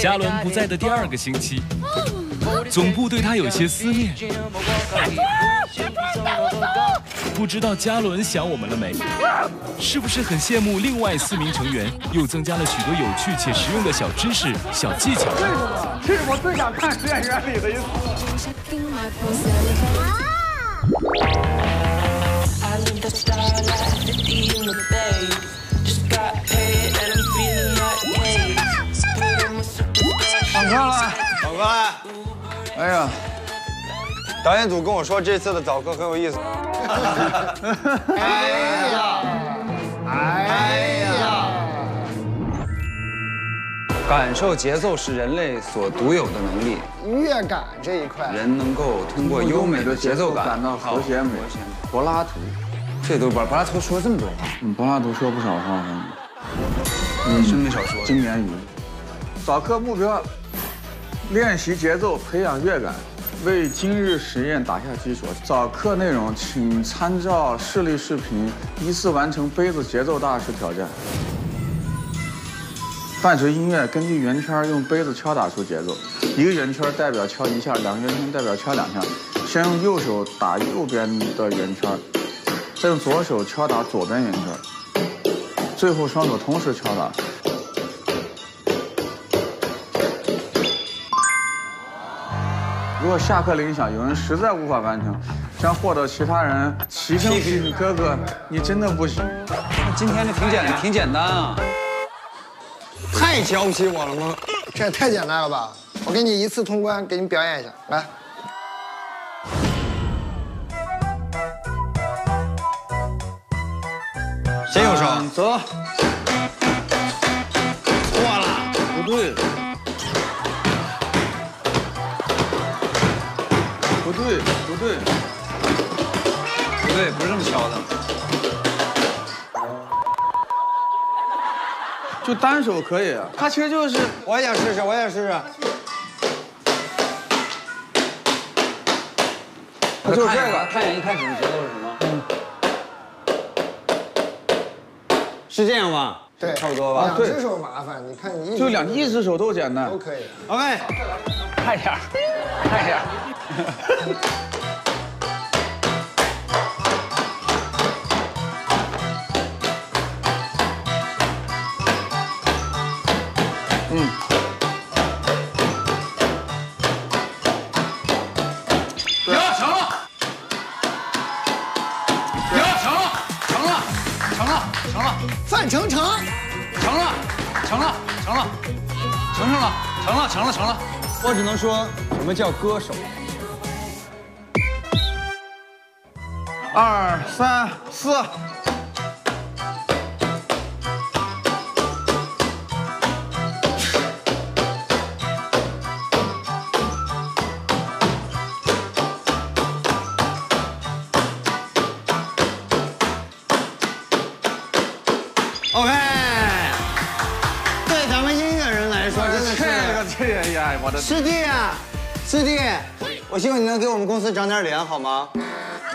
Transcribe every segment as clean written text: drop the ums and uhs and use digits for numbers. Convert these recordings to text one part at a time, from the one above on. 嘉伦不在的第二个星期，总部对他有些思念。不知道嘉伦想我们了没？是不是很羡慕另外4名成员又增加了许多有趣且实用的小知识、小技巧？这是我最想看实验员里的一次。 爽快了，爽快！哎呀，导演组跟我说这次的早课很有意思。哎呀，哎呀！感受节奏是人类所独有的能力。乐感这一块，人能够通过优美的节奏感感到和谐美。柏拉图，这都柏拉图说这么多话。柏拉图说不少话。真没少说。经典语。 早课目标：练习节奏，培养乐感，为今日实验打下基础。早课内容请参照示例视频，依次完成杯子节奏大师挑战。伴随音乐，根据圆圈用杯子敲打出节奏。一个圆圈代表敲一下，两个圆圈代表敲两下。先用右手打右边的圆圈，再用左手敲打左边圆圈，最后双手同时敲打。 如果下课铃响，有人实在无法完成，将获得其他人齐声批评：“哥哥，你真的不行。”今天这挺简单啊，太瞧不起我了吗？这也太简单了吧！我给你一次通关，给你表演一下，来。谁有手？走。错了，不对。 不对，不是这么敲的，就单手可以。他其实就是，我也想试试，我也试试。就这个，看一眼一开始的节奏是什么？是这样吧？对，差不多吧。两只手麻烦，你看你就一只手都简单，都可以。OK， 快点，快点。 行了，成了，行了，成了，范丞丞，成了。我只能说，什么叫歌手？ 2、3、4，OK。对咱们音乐人来说，真的这个呀，我的师弟，我希望你能给我们公司长点脸，好吗？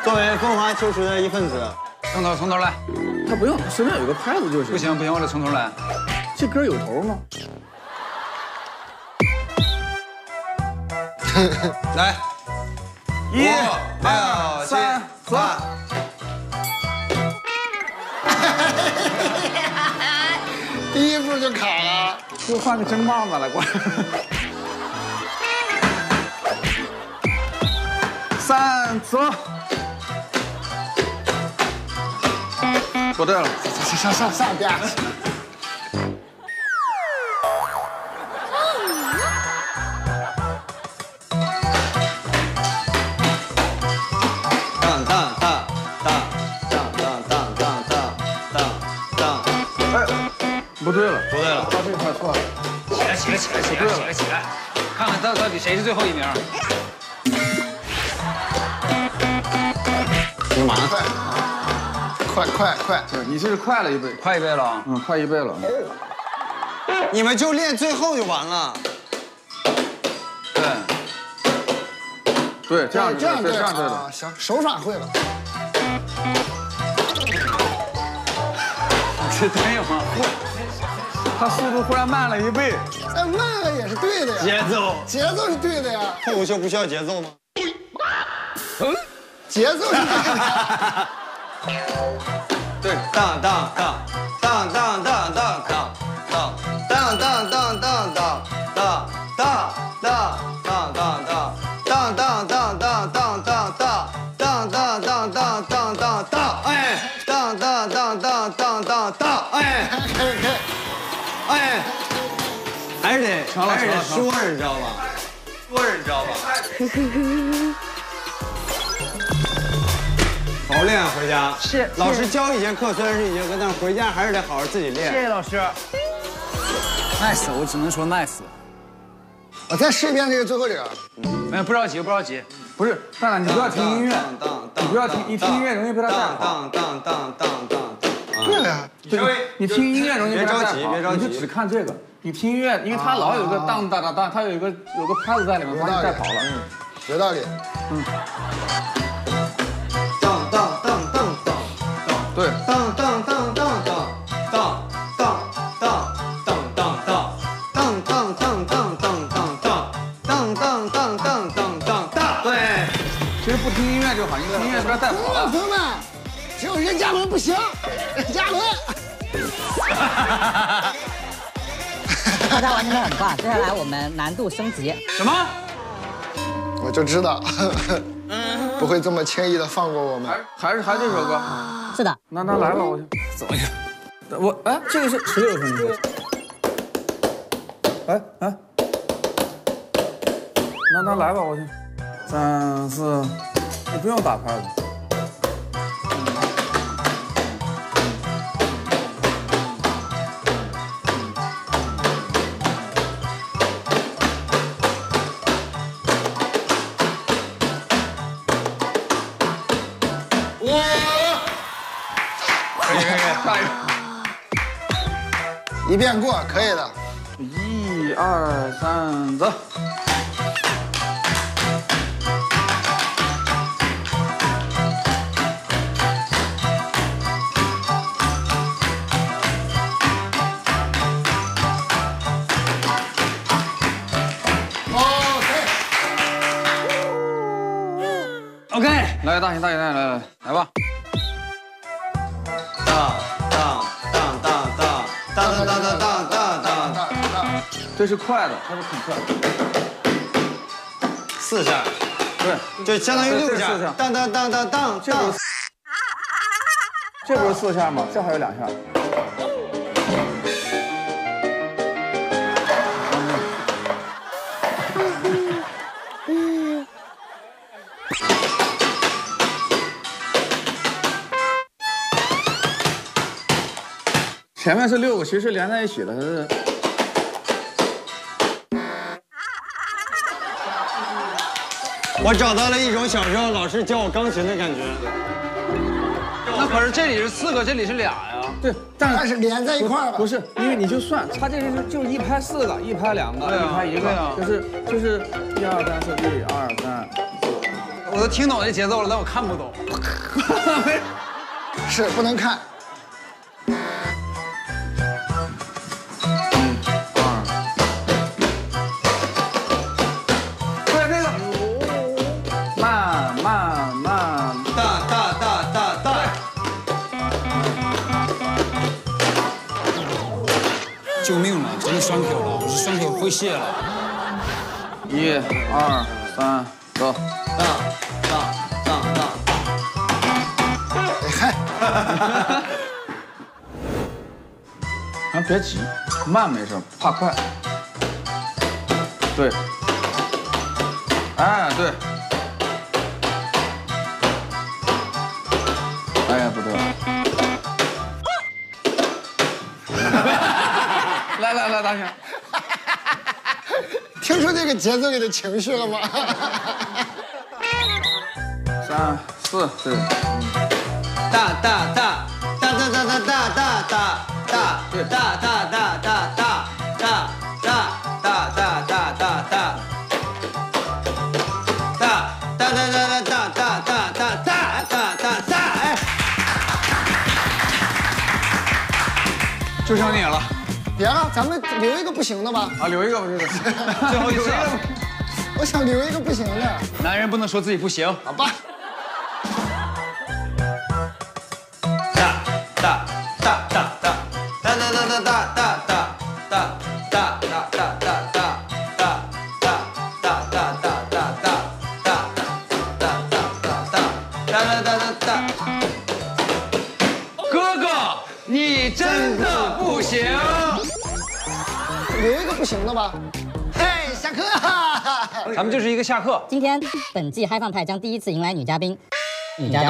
作为风华秋实的一份子，从头来。他不用，他随便有个拍子就行。不行，我得从头来。这歌有头吗？来，1、2、3、4。第一步就卡了，就换个真棒子了，过来。3、走。 说对了，上边。当。哎，不对了，他这块错了。起来，看看到底谁是最后一名。干嘛？ 快！你这是快了一倍，快一倍了，快一倍了。你们就练最后就完了。对，这样对的。行，手法会了。这对吗？他速度忽然慢了一倍。但慢了也是对的呀。节奏是对的呀。脱口秀不需要节奏吗？嗯，节奏是对的。对，当当当当当当当当当当当当当当。 哎，还是得说着，你知道吧？说着，你知道吧？好练，回家是老师教一节课，虽然是一节课，但是回家还是得好好自己练。谢谢老师。Nice， 我只能说 nice。我再试一遍这个最后这个。哎，不着急，不着急。不是，蛋蛋，你不要听音乐，你不要听，一听音乐容易被他带跑。 对呀，你听音乐容易被带跑，你就只看这个。你听音乐，因为它老有个当当当当，它有个拍子在里面，把你带跑了。有道理。嗯。当当当当当当。对。当当当当当当当当当当当当当当当当当当当当当当。对。其实不听音乐就好，听音乐被带跑了。朋友们，只有任嘉伦不行。 嘉伦，大家完成的很棒。接下来我们难度升级。什么？我就知道，不会这么轻易的放过我们。还这首歌？是的。那来吧，我走一下。我哎，这个是16分钟。哎哎，那来吧，我去。3、4，你不用打拍子。 一遍过，可以的。1、2、3，走。OK。来，大型，大型，来，来，来吧。 这是快的，它是很快的。4下，对，就相当于6下。当当当当当，这不是4下吗？这还有2下。前面是6个，其实连在一起的，它是。 我找到了一种小时候老师教我钢琴的感觉。那可是这里是4个，这里是2呀。对，但是连在一块儿了。不是，因为你就算它这是就是1拍4个，1拍2个，1拍1个呀，就是1、2、3、4、1、2、3。我都听懂这节奏了，但我看不懂。是不能看。 救命了！真的双手了，我是双手会谢了。1、2、3，走！当当当当！嗨！咱别急，慢没事，怕快。对。哎，对。哎呀，不对了。 来，大兄，听出这个节奏里的情绪了吗？3、4，对。哒哒哒哒哒哒哒哒哒哒哒哒哒哒哒哒哒哒哒哒哒哒。 就剩你了，别了，咱们留一个不行的吧。啊，留一个，最后一个。我想留一个不行的。男人不能说自己不行，好吧？不行了吧？嘿，下课！咱们就是一个下课。今天本季嗨放派将第一次迎来女嘉宾，咱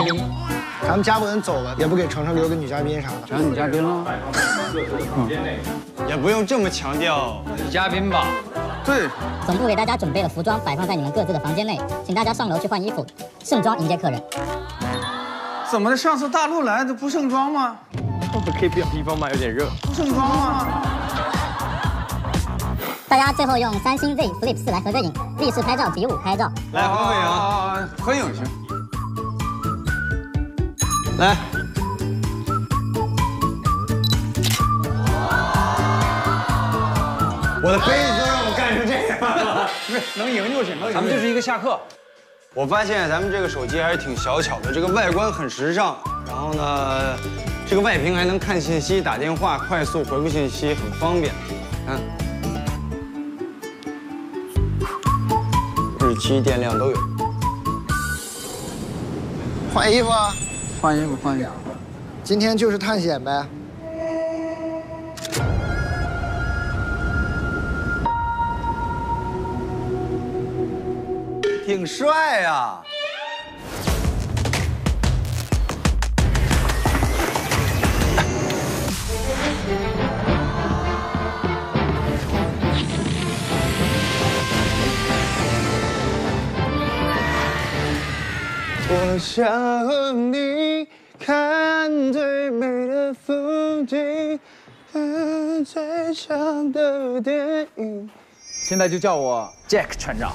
们嘉文走了，也不给程程留个女嘉宾啥的，啥女嘉宾了？也不用这么强调女嘉宾吧？对。总部给大家准备了服装，摆放在你们各自的房间内，请大家上楼去换衣服，盛装迎接客人。怎么的？上次大陆来的不盛装吗？会不会变地方吗？有点热。不盛装吗？ 大家最后用三星 Z Flip 4来合个影，立式拍照及舞拍照。来合个影，合影去。来，我的杯子都让我干成这样了，能赢就行。咱们就是一个下课。我发现咱们这个手机还是挺小巧的，这个外观很时尚。然后呢，这个外屏还能看信息、打电话、快速回复信息，很方便。嗯。 日期、电量都有。换衣服，啊，换衣服，换衣服。今天就是探险呗。挺帅啊！我想和你看最美的风景，看最长的电影。现在就叫我 Jack 船长。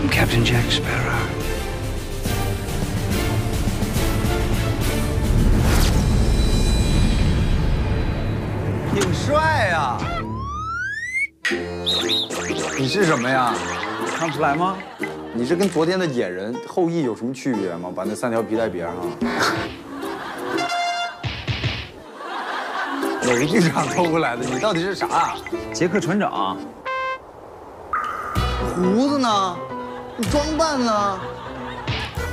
I'm Captain Jack Sparrow.你是什么呀？看不出来吗？你是跟昨天的野人后羿有什么区别吗？把那三条皮带别上。哪个剧场偷过来的？你到底是啥？杰克船长。胡子呢？装扮呢？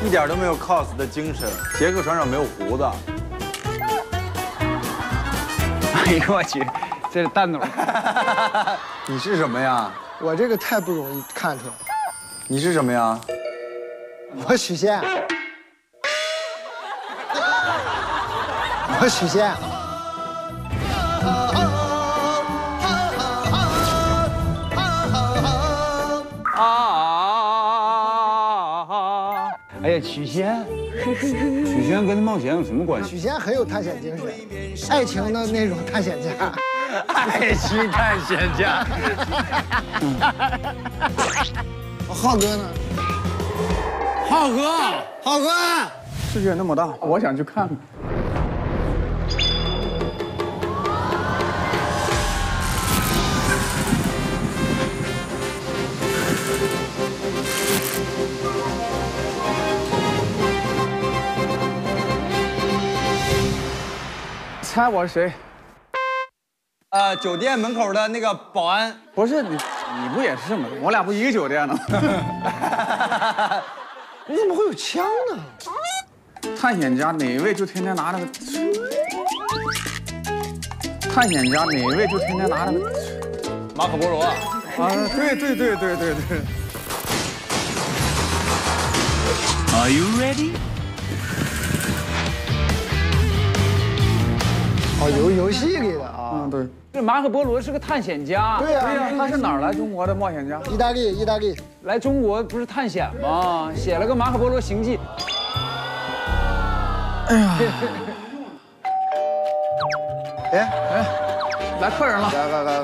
一点都没有 cos 的精神。杰克船长没有胡子。哎呦我去，这是蛋总。你是什么呀？ 我这个太不容易看出来。你是什么呀？我许仙。我许仙。啊！哎呀，许仙。许仙跟冒险有什么关系？许仙很有探险精神，爱情的那种探险家。 爱情探险家，浩哥呢？浩哥，世界那么大，我想去看看。猜我是谁？ 酒店门口的那个保安不是你不也是这么？我俩不一个酒店的吗？你怎么会有枪呢？探险家哪位就天天拿着？探险家哪位就天天拿着？马可波罗啊！啊，对。Are you ready？ 哦，游戏里的啊，嗯对。 这马可波罗是个探险家，对呀，他是哪儿来中国的冒险家？意大利来中国不是探险吗？写了个《马可波罗行记》。哎呀，哎，来客人了，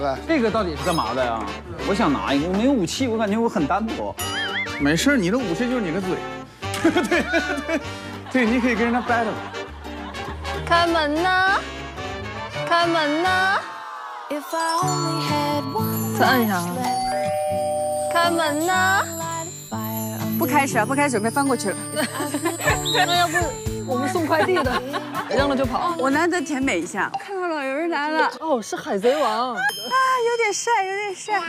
来，这个到底是干嘛的呀？我想拿一个，我没有武器，我感觉我很单薄。没事，你的武器就是你的嘴。对，你可以跟人家 battle。开门呐！开门呐！再按一下啊！开门呐！不开始啊，不开始，快翻过去了。那要不我们送快递的，扔了就跑。我难得甜美一下，看到了，有人来了。哦，是海贼王。啊，有点帅，有点帅。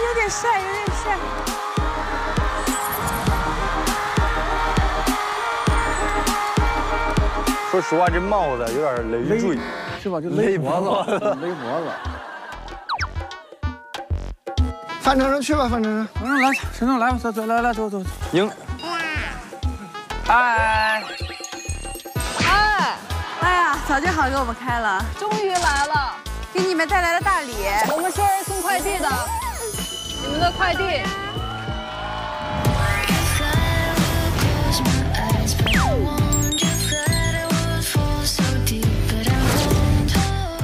有点帅，有点帅。说实话，这帽子有点累赘，是吧？就勒脖子，勒脖子。范丞丞去吧，范丞丞，来，丞丞来吧，走走，来来走走。赢。哎。哎。 哎呀，早就好给我们开了，终于来了，给你们带来了大礼。我们说是送快递的，你们的快递。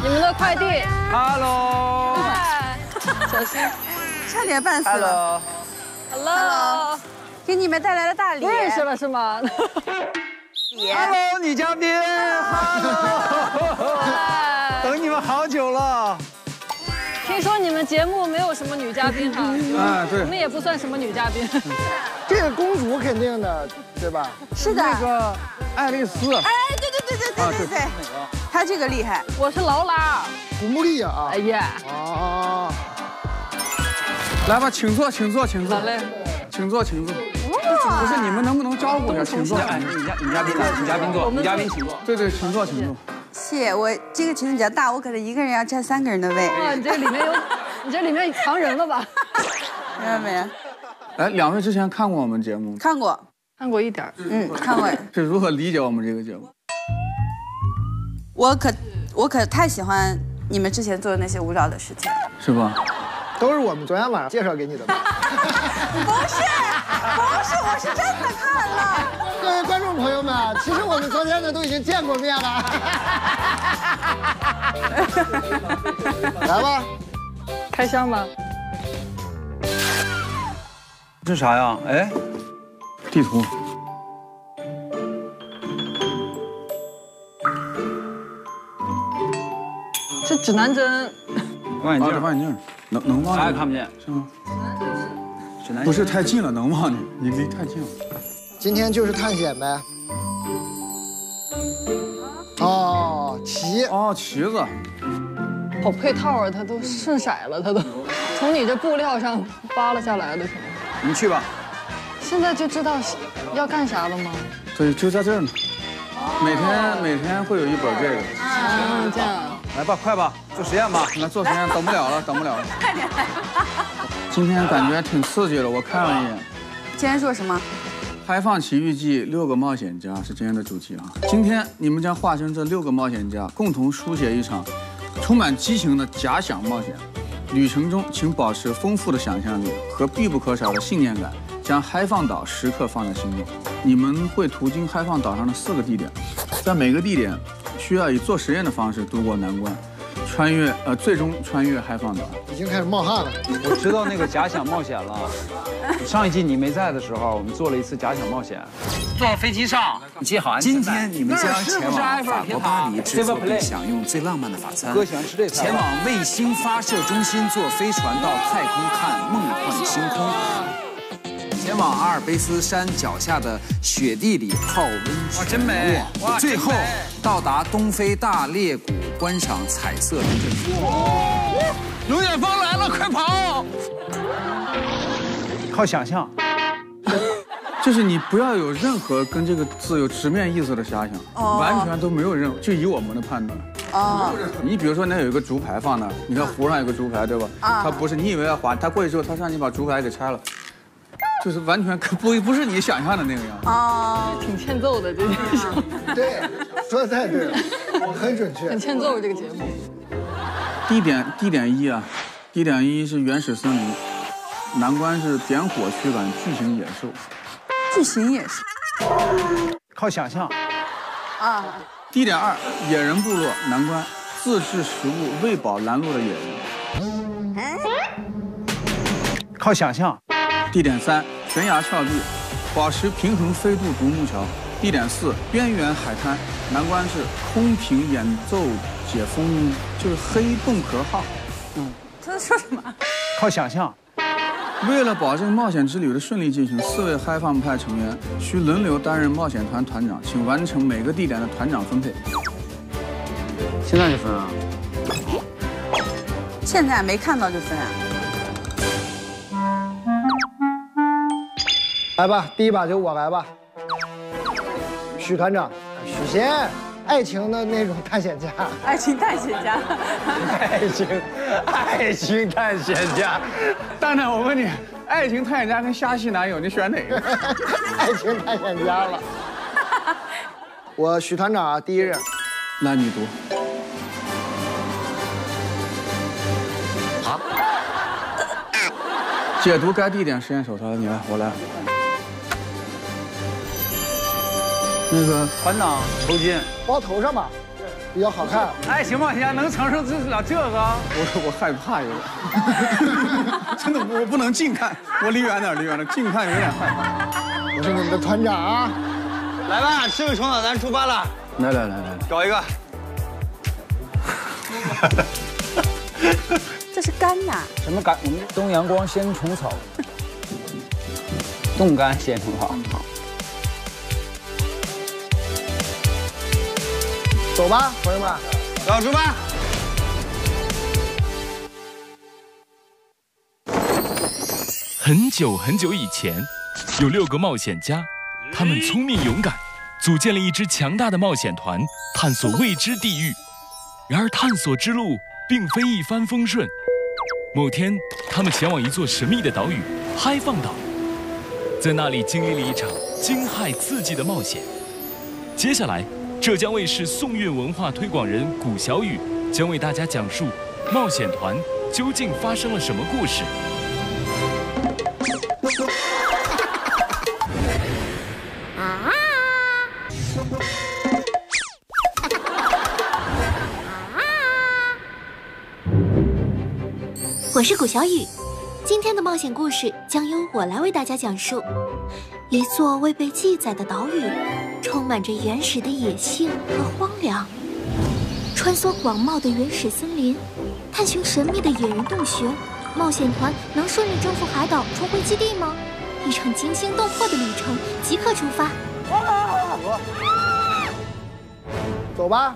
你们的快递。Hello。小心，差点绊死了。Hello。给你们带来了大礼。认识了是吗？ Hello， 女嘉宾 ，Hello， 等你们好久了。听说你们节目没有什么女嘉宾哈？啊，对，我们也不算什么女嘉宾。这个公主肯定的，对吧？是的。那个爱丽丝。哎，对，她这个厉害。我是劳拉。古穆丽啊。哎呀。哦。来吧，请坐，请坐，请坐。好嘞。请坐，请坐。 不是你们能不能招呼点？请坐，女嘉宾请坐。对，请坐，请坐。谢，我这个裙子比较大，我可是一个人要占3个人的位。哇，你这里面藏人了吧？没有没有。哎，两位之前看过我们节目？看过，看过一点。嗯，看过。是如何理解我们这个节目？我可太喜欢你们之前做的那些无聊的事情。是吧？都是我们昨天晚上介绍给你的。 不是，我是真的看了。各位观众朋友们，其实我们昨天呢都已经见过面了。来吧，开箱吧。这是啥呀？哎，地图。这指南针。望远镜，能望见？啥也看不见，是吗？ 不是太近了，能望见？你离太近了。今天就是探险呗。哦，旗。哦，旗子。好配套啊，他都顺色了，他都从你这布料上扒拉下来的。你去吧。现在就知道要干啥了吗？对，就在这儿呢。每天会有一本这个。啊，这样。来吧，快吧，做实验吧。来做实验，等不了了。快点来吧。 今天感觉挺刺激的，我看了一眼。今天说什么？开放奇遇记6个冒险家是今天的主题啊！今天你们将化身这6个冒险家，共同书写一场充满激情的假想冒险。旅程中，请保持丰富的想象力和必不可少的信念感，将嗨放岛时刻放在心中。你们会途经嗨放岛上的4个地点，在每个地点需要以做实验的方式度过难关。 最终穿越嗨放岛，已经开始冒汗了。我知道那个假想冒险了。上一季你没在的时候，我们做了一次假想冒险。坐飞机上，记好安全带。今天你们将前往法国巴黎，制作并享用最浪漫的法餐。哥喜欢吃这菜。前往卫星发射中心，坐飞船到太空看梦幻星空。前往阿尔卑斯山脚下的雪地里泡温泉。哇，真美！哇，最后到达东非大裂谷。 观赏彩色的珍珠。龙卷风来了，快跑！靠想象，就是你不要有任何跟这个字有直面意思的遐想，完全都没有任何，就以我们的判断。哦。你比如说，那有一个竹排放那，你看湖上有个竹排，对吧？啊。它不是你以为要滑，它过去之后，它上去把竹排给拆了，就是完全不是你想象的那个样子。哦。挺欠揍的，这件事。对，说的太对了。 很准确，很欠揍这个节目。地点一啊，地点1是原始森林，难关是点火驱赶巨型野兽。巨型野兽，靠想象。啊。地点2野人部落难关，自制食物喂饱拦路的野人。靠想象。地点3，悬崖峭壁，宝石平衡飞渡独木桥。地点4，边缘海滩，难关是空瓶演奏解封，就是黑洞壳号。他在说什么？靠想象。 为了保证冒险之旅的顺利进行，4位嗨放派成员需轮流担任冒险团团长，请完成每个地点的团长分配。现在就分啊！现在没看到就分啊！来吧，第一把就我来吧。许团长，许仙，爱情的那种探险家，爱情探险家，爱情探险家。 蛋蛋，我问你，爱情探险家跟虾戏男友，你选哪个？爱情探险家了。我许团长啊，第一任。来，你读。啊？解读该地点实验手册，你来，我来。那个团长头巾包头上吧。 比较好看，爱情冒险家能承受得了这个？我害怕有点，真的我不能近看，我离远点，离远点，近看有点害怕。我是你们的团长啊，来吧，这位熊导，咱出发了。来，找一个。这是干哪？什么干？我们东阳光仙虫草，冻干仙虫草。 走吧，朋友们，老出发！很久很久以前，有6个冒险家，他们聪明勇敢，组建了一支强大的冒险团，探索未知地域。然而，探索之路并非一帆风顺。某天，他们前往一座神秘的岛屿——嗨放岛，在那里经历了一场惊骇刺激的冒险。接下来。 浙江卫视宋韵文化推广人古小雨将为大家讲述冒险团究竟发生了什么故事。啊！我是古小雨，今天的冒险故事将由我来为大家讲述。 一座未被记载的岛屿，充满着原始的野性和荒凉。穿梭广袤的原始森林，探寻神秘的野人洞穴，冒险团能顺利征服海岛，重回基地吗？一场惊心动魄的旅程，即刻出发！走吧。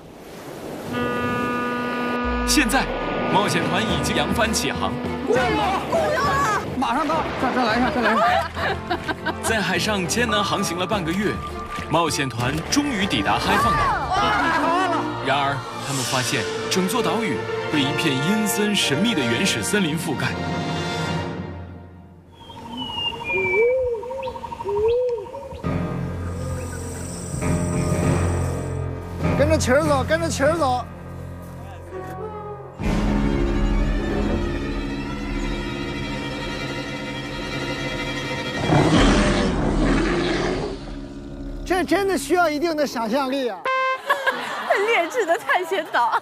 现在，冒险团已经扬帆起航。加油！ 马上到，再来一下！在海上艰难航行了半个月，冒险团终于抵达嗨放岛。然而，他们发现整座岛屿被一片阴森神秘的原始森林覆盖。跟着旗儿走，跟着旗儿走。 这真的需要一定的想象力啊！很劣质的探险岛。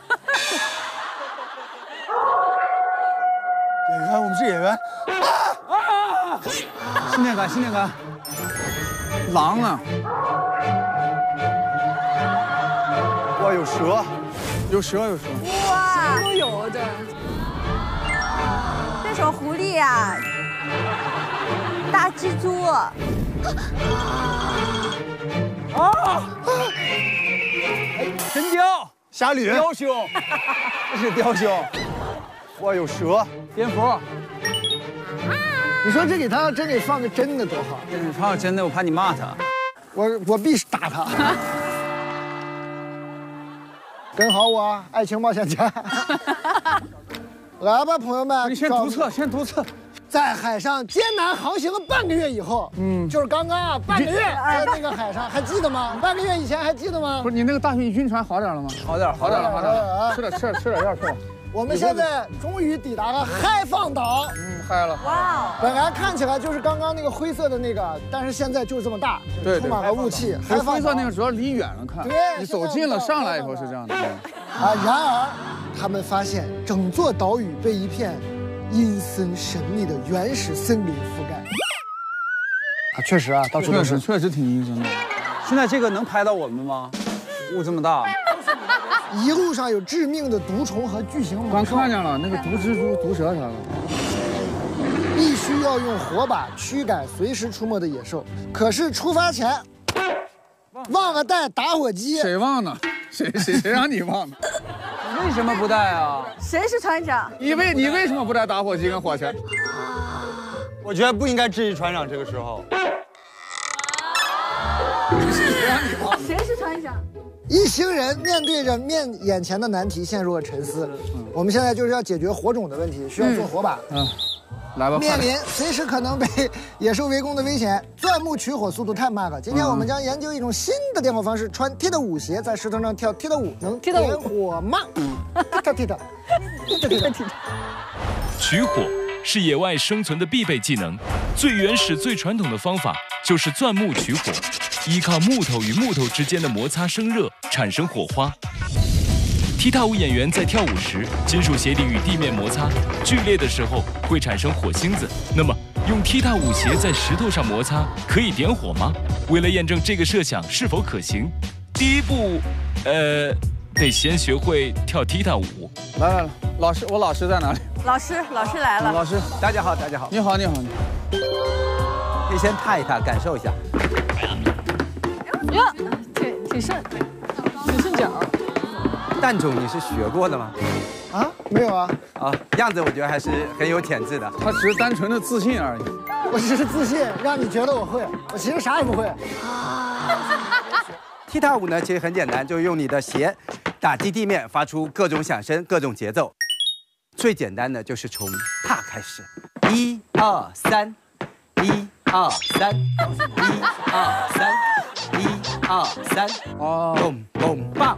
演员，我们是演员。啊！信念感，信念感。狼啊！哇，有蛇，有蛇，有蛇。哇，都有的。这是狐狸啊，大蜘蛛。 神雕、侠侣、雕兄，这是雕兄。哇，有蛇、蝙蝠。你说这给他真给放个真的多好！你放个真的，我怕你骂他。我必须打他。跟好我，爱情冒险家。来吧，朋友们，你先读册，先读册。 在海上艰难航行了半个月以后，就是刚刚啊，半个月在那个海上，还记得吗？半个月以前还记得吗？不是你那个大型晕船好点了吗？好点了，吃点药去吧。我们现在终于抵达了嗨放岛，嗨了！哇，本来看起来就是刚刚那个灰色的那个，但是现在就是这么大，对，充满了雾气。灰色那个主要离远了看，对，你走近了上来以后是这样的。啊，然而。他们发现整座岛屿被一片阴森神秘的原始森林覆盖。啊，确实啊，到处都是，确实挺阴森的。现在这个能拍到我们吗？雾这么大。 一路上有致命的毒虫和巨型猛兽，刚看见了那个毒蜘蛛、毒蛇啥的。必须要用火把驱赶随时出没的野兽。可是出发前忘了带打火机，谁忘呢？谁让你忘呢？你为什么不带啊？谁是船长？你为什么不带打火机跟火钳？我觉得不应该质疑船长这个时候。谁让你忘？谁是船长？ 一行人面对着眼前的难题陷入了沉思。我们现在就是要解决火种的问题，需要做火把。来吧。面临随时可能被野兽围攻的危险，钻木取火速度太慢了。今天我们将研究一种新的点火方式，穿踢踏舞鞋在石头上跳踢踏舞，能点火吗？踢踏。取火是野外生存的必备技能，最原始、最传统的方法就是钻木取火。 依靠木头与木头之间的摩擦生热，产生火花。踢踏舞演员在跳舞时，金属鞋底与地面摩擦剧烈的时候会产生火星子。那么，用踢踏舞鞋在石头上摩擦可以点火吗？为了验证这个设想是否可行，第一步，得先学会跳踢踏舞。来，老师，我老师在哪里？老师来了。老师，大家好，大家好。你好，你好。可以先踏一踏，感受一下。 哟，挺顺脚。蛋总，你是学过的吗？啊，没有啊。啊，样子我觉得还是很有潜质的。他只是单纯的自信而已。我只是自信，让你觉得我会，我其实啥也不会。啊。踢踏舞呢，其实很简单，就是用你的鞋打击地面，发出各种响声、各种节奏。最简单的就是从踏开始，1、2、3，1、2、3，1、2、3。 1、2、3，哦，蹦蹦棒，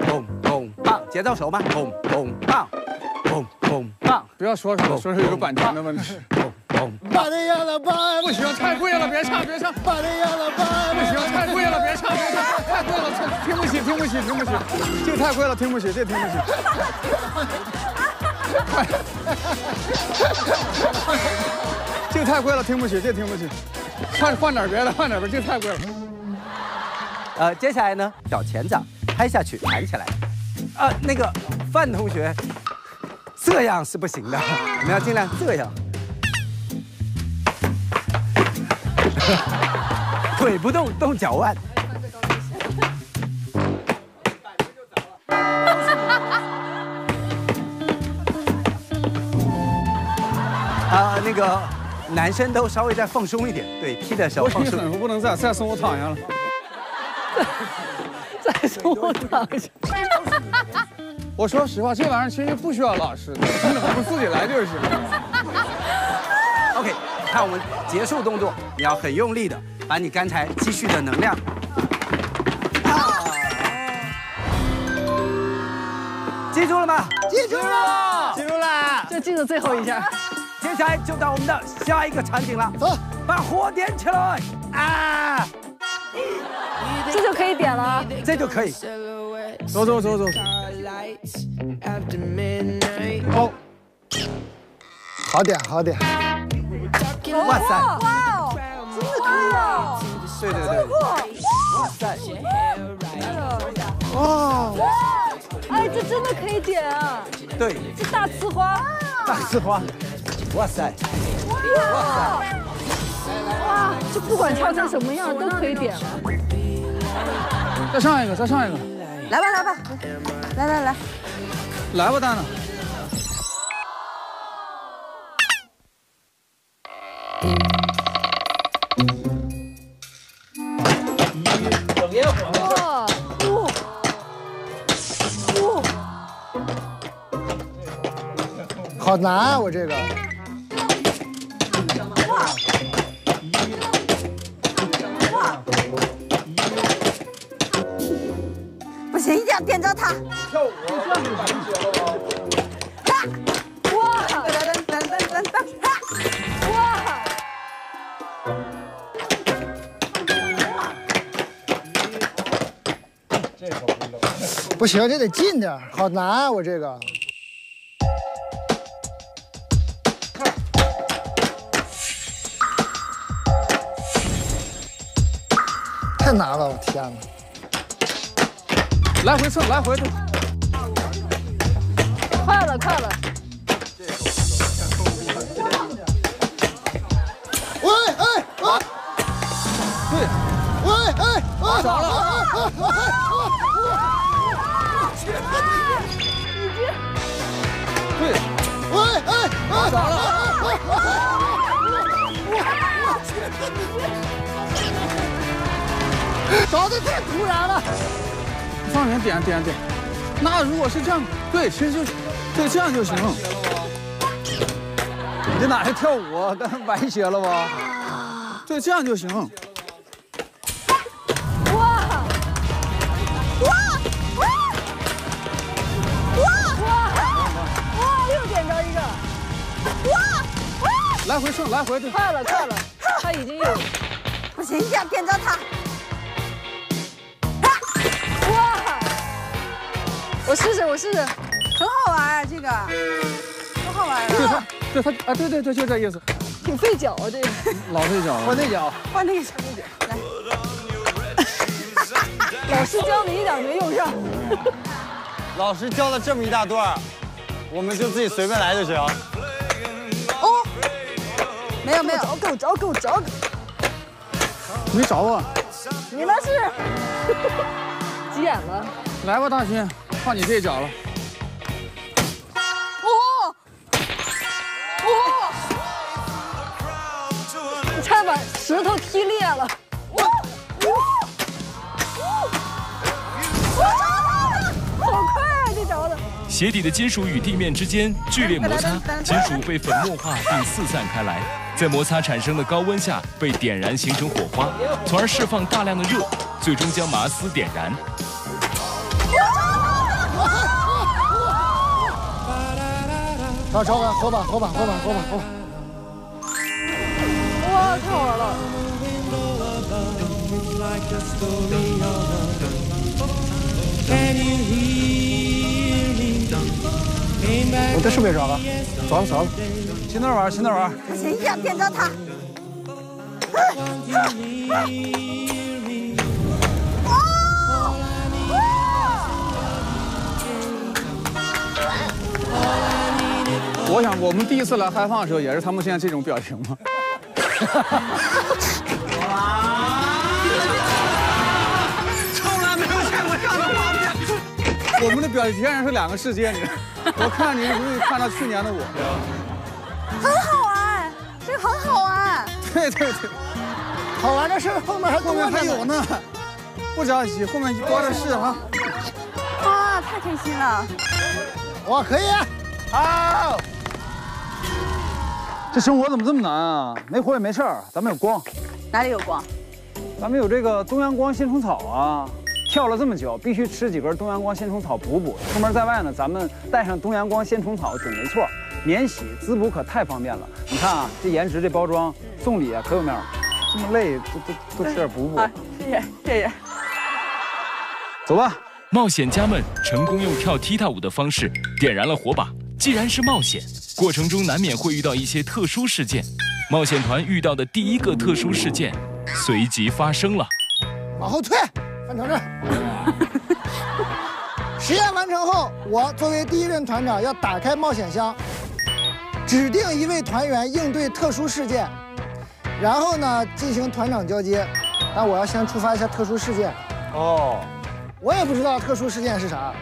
蹦蹦棒，节奏熟吗？蹦蹦棒，蹦蹦棒，不要说是有版权的问题。蹦蹦，巴的呀啦巴，不行，太贵了，别唱。巴的呀啦巴，不行，太贵了，别唱，太贵了，听不起，这太贵了，听不起。这太贵了，听不起。换点别的，这太贵了。 接下来呢，找前掌拍下去，弹起来。那个范同学，这样是不行的，我们要尽量这样。腿不动，动脚腕。那个男生都稍微再放松一点，对，踢的时候放松。我不能再松，我躺下了。 再说我躺下。我说实话，这玩意儿其实不需要老师的，我们自己来就是了。OK， 看我们结束动作，你要很用力的把你刚才积蓄的能量。记住了吗？记住了。就记住最后一下。接下来就到我们的下一个场景了。走，把火点起来！啊！ 这就可以点了，这就可以。走。哦，好点。哇塞！哇哦，真的可以啊！对。哇塞！哦，哎，这真的可以点啊！对，这大呲花。大呲花！哇塞！哇塞！哇，这不管跳成什么样都可以点了。 再上一个，来吧，蛋蛋。整烟火了！好难啊，我这个。哇！ 不行，一定要点着它。跳舞，哇！来，哇！不行，这得近点，好难啊，我这个。太难了，我天哪！来回蹭，来回蹭。快了，快了。喂哎哎！对。喂哎哎！咋了？对。喂哎哎！咋了？ 搞得太突然了，放人点。那如果是这样，对，其实就对这样就行。你这哪是跳舞啊？刚歪斜了吧？对，这样就行。哇！又点着一个。哇！来回蹭，来回对。快了，快了，他已经有。不行，一下点着他。 我试试，很好玩啊，这个，多好玩啊！对他，啊，对，就这意思。挺费脚啊，这个。老费脚了。换那脚。换那个脚。来。老师教的一点没用上。老师教了这么一大段，我们就自己随便来就行。哦。没有，找狗。没找我。你那是急眼了。来吧，大勋。 换你这一脚了！哦，你差点把石头踢裂了！我着了，好快啊！这着了。鞋底的金属与地面之间剧烈摩擦，金属被粉末化并四散开来，在摩擦产生的高温下被点燃，形成火花，从而释放大量的热，最终将麻丝点燃。 啊，找吧，活吧！哇，太好玩了！我这是没找了，找了，去那玩。行，一样点着他。我想，我们第一次来嗨放的时候，也是他们现在这种表情吗？从来没有见过这样的画面。我们的表情天然是两个世界，你我看你容易看到去年的我。很好玩，这很好玩。对，好玩的事后面还有呢，不着急，后面多的是哈。哇，太开心了！我可以，好。 这生活怎么这么难啊？没火也没事儿，咱们有光。哪里有光？咱们有这个东阳光仙虫草啊！跳了这么久，必须吃几根东阳光仙虫草补补。出门在外呢，咱们带上东阳光仙虫草准没错，免洗滋补可太方便了。你看啊，这颜值这包装，送礼啊可有面儿。这么累，都吃点补补。谢谢。走吧，冒险家们成功用跳踢踏舞的方式点燃了火把。既然是冒险。 过程中难免会遇到一些特殊事件，冒险团遇到的第一个特殊事件随即发生了。往后退，范丞丞。实验完成后，我作为第一任团长要打开冒险箱，指定一位团员应对特殊事件，然后呢进行团长交接。但我要先触发一下特殊事件。哦，我也不知道特殊事件是啥。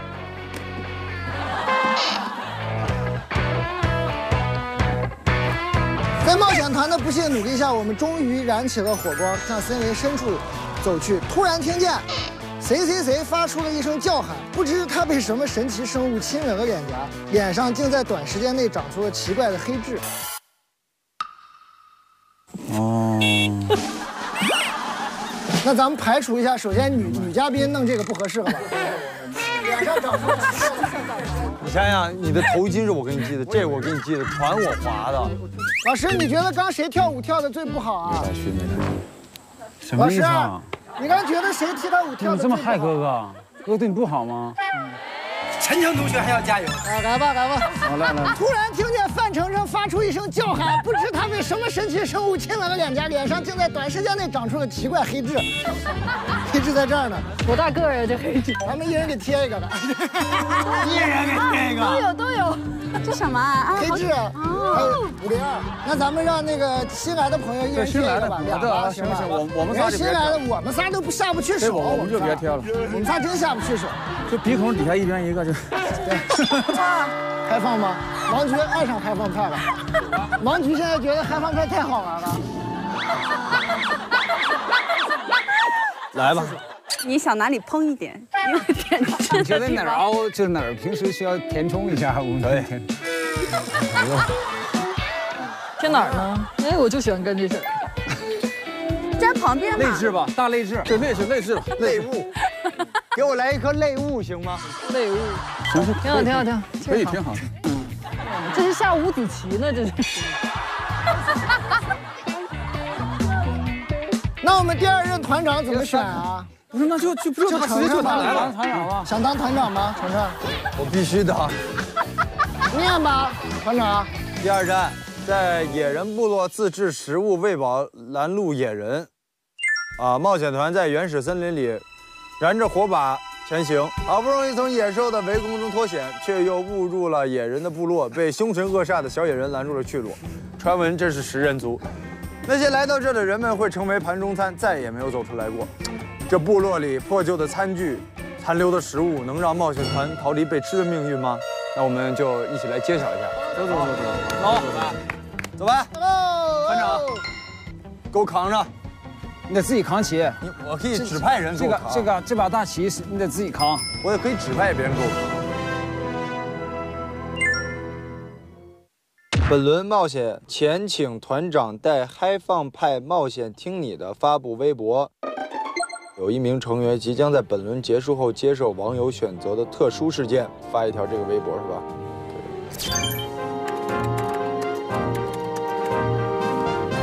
在冒险团的不懈努力下，我们终于燃起了火光，向森林深处走去。突然听见谁发出了一声叫喊，不知他被什么神奇生物亲吻了脸颊，脸上竟在短时间内长出了奇怪的黑痣。哦，那咱们排除一下，首先女嘉宾弄这个不合适了吧？脸上长出了奇怪的黑痣。 你想想，你的头巾是我给你系的，这我给你系的，船我划的。老师，你觉得刚谁跳舞跳的最不好啊？什么意思啊？老师，你刚觉得谁踢踏舞跳的最不好？你这么害哥哥，哥对你不好吗？陈诚同学还要加油。来吧，来吧。好嘞，来。突然听见范丞丞发出一声叫喊，不知他被什么神奇生物亲吻了两颊，脸上竟在短时间内长出了奇怪黑痣。黑痣在这儿呢。多大个呀？这黑痣。咱们一人给贴一个吧。一人给贴一个。都有都有。这什么啊？黑痣。哦。502。那咱们让那个新来的朋友一人贴一个吧。啊，行不行？我们仨就别。新来的我们仨都不下不去手。我们就别贴了。我们仨真下不去手。就鼻孔底下一边一个就。开放吗？王菊爱上开放派了。王菊现在觉得开放派太好玩了。来吧。你想哪里嘭一点？因为点痣。你觉得哪儿凹就哪儿，平时需要填充一下。我们对。贴哪儿呢？哎，我就喜欢干这事。在旁边嘛。内痔吧，大内痔。对，内痔，内痔，内痔。给我来一颗泪雾行吗？泪雾，行行，挺好，挺好，挺好，可以，挺好。嗯，这是下五子棋呢，这是。那我们第二任团长怎么选啊？不是，那就他直接就他来了，团长啊！想当团长吗？程程，我必须当。念吧，团长。第二站，在野人部落自制食物喂饱拦路野人。啊，冒险团在原始森林里。 燃着火把前行，好不容易从野兽的围攻中脱险，却又误入了野人的部落，被凶神恶煞的小野人拦住了去路。传闻这是食人族，那些来到这的人们会成为盘中餐，再也没有走出来过。这部落里破旧的餐具、残留的食物，能让冒险团逃离被吃的命运吗？那我们就一起来揭晓一下。走走走走，走吧，走吧。团长，给我扛上。 你得自己扛旗，我可以指派人给我扛。这把大旗你得自己扛，我也可以指派别人给我扛。本轮冒险前，请团长代嗨放派冒险听你的发布微博。有一名成员即将在本轮结束后接受网友选择的特殊事件，发一条这个微博是吧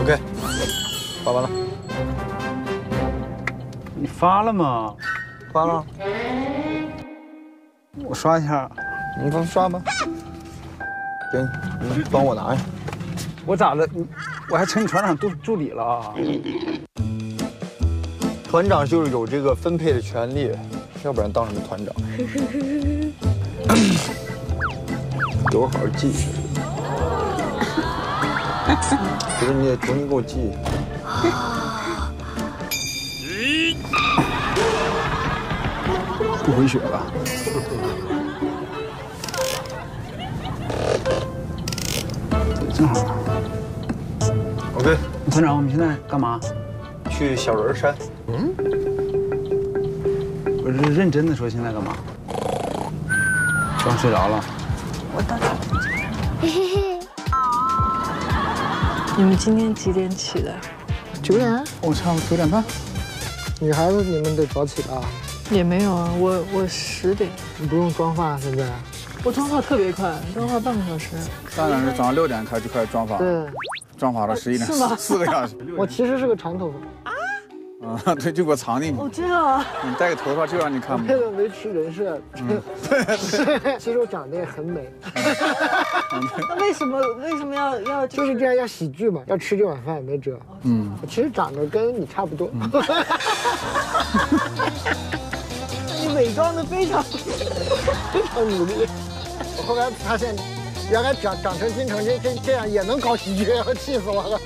？OK， 发完了。 你发了吗？发了。我刷一下，你帮刷吧。给你，你帮我拿呀。我咋了？我还成你团长助理了啊？团长就是有这个分配的权利，要不然当什么团长？给我好好记一下。不是，你也重新给我记。不回血了。正好。OK， 团长，我们现在干嘛？去小人山。嗯？我是认真的说，现在干嘛？刚睡着了。我到底。你们今天几点起的？9点。我差不多9点半。女孩子，你们得早起了。 也没有啊，我10点。你不用妆发现在？我妆发特别快，妆发半个小时。当然是早上6点就开始妆发。对，妆发到11点。是吗？4个小时。我其实是个长头发。啊？啊，对，就给我藏进去。哦，这样啊。你戴个头发就让你看。为了维持人设。对。其实我长得也很美。那为什么要？就是这样，要喜剧嘛，要吃这碗饭没辙。嗯。我其实长得跟你差不多。 伪装的非常努力，我后来发现，原来长成金城这样也能搞喜剧，要气死我了！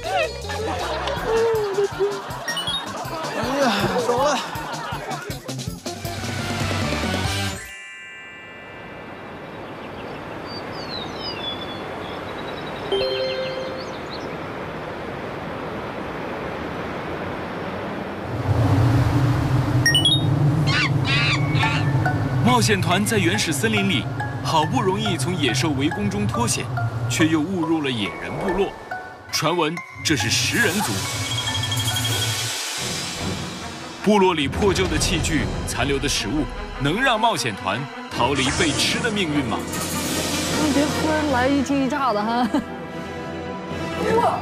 哎呀，走了。冒险团在原始森林里，好不容易从野兽围攻中脱险，却又误入了野人部落。传闻这是食人族。部落里破旧的器具、残留的食物，能让冒险团逃离被吃的命运吗？你别忽然来一惊一乍的哈！哇！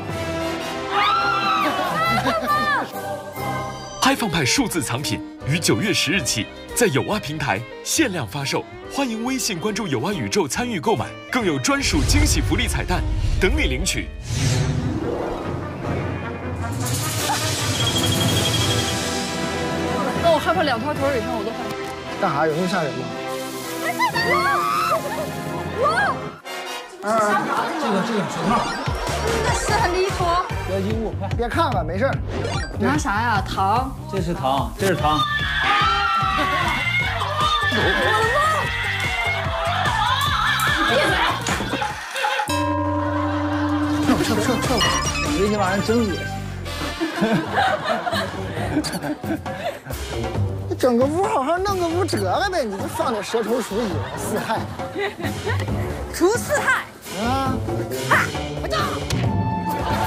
开放派数字藏品于9月10日起在有蛙平台限量发售，欢迎微信关注有蛙宇宙参与购买，更有专属惊喜福利彩蛋等你领取。 那我害怕两条腿儿以上我都害怕。干啥？有那么吓人吗？哇！这个手套。那是很离谱。不要衣物，快别看了，没事。拿啥呀？糖。这是糖，这是糖。我的妈！闭嘴！撤！你这些玩意儿真恶心。 你整个屋好好弄个屋折了呗，你就放点蛇虫鼠蚁四害，除四害啊！哈，我叫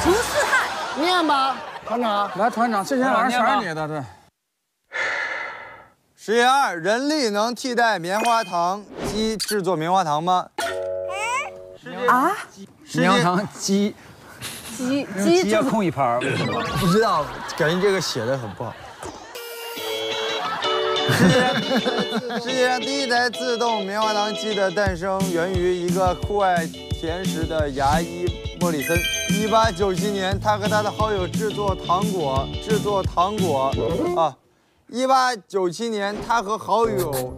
除四害，念吧，团长来，团长，这些玩意儿全是你的，对。实验2：人力能替代棉花糖机制作棉花糖吗？啊？棉花糖机。 鸡要空一盘，不知道，感觉这个写的很不好。世界上第一台自动棉花糖机的诞生，源于一个酷爱甜食的牙医莫里森。1897年，他和他的好友1897年，他和好友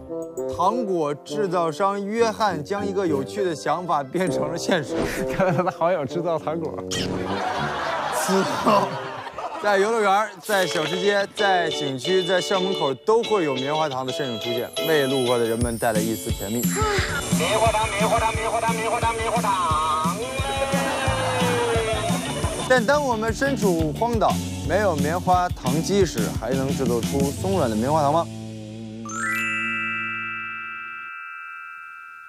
糖果制造商约翰将一个有趣的想法变成了现实。看来他的好友制造糖果。此后，在游乐园、在小吃街、在景区、在校门口都会有棉花糖的身影出现，为路过的人们带来一丝甜蜜。棉花糖。但当我们身处荒岛。 没有棉花糖机时，还能制作出松软的棉花糖吗？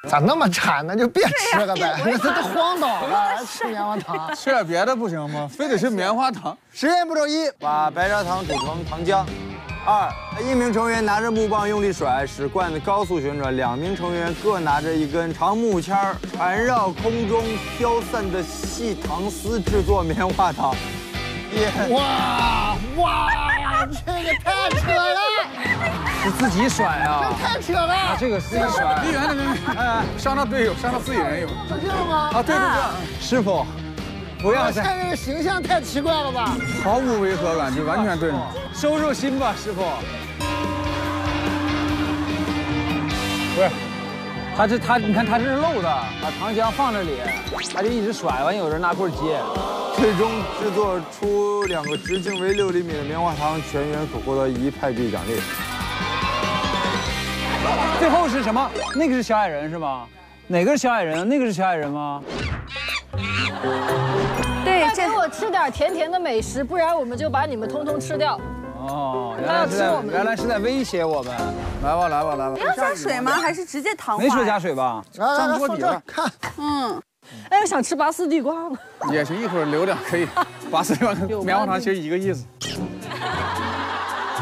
咋那么馋呢？就别吃了呗，那都荒岛了，吃棉花糖，吃点别的不行吗？非得吃棉花糖？实验步骤1：把白砂糖煮成糖浆。2，1名成员拿着木棒用力甩，使罐子高速旋转。2名成员各拿着一根长木签儿，缠绕空中飘散的细糖丝制作棉花糖。 哇，这个太扯了！你自己甩啊！这太扯了！啊，这个自己甩，离远点，伤到队友，伤到自己人有。是这样吗？啊，对。师傅，不要再。这个形象太奇怪了吧？毫无违和感，这完全对了。收收心吧，师傅。不是，他，你看他这是漏的，把糖浆放这里，他就一直甩，完有人拿棍接。 最终制作出2个直径为6厘米的棉花糖，全员可获得1派币奖励。最后是什么？那个是小矮人是吗？哪个是小矮人？那个是小矮人吗？对，给我吃点甜甜的美食，不然我们就把你们通通吃掉。哦，原来是在威胁我们。来吧。要加水吗？还是直接糖化？没说加水吧？上锅底了，看，嗯。 哎，我想吃拔丝地瓜了，也行，一会儿留点可以。拔丝地瓜跟棉花糖其实一个意思。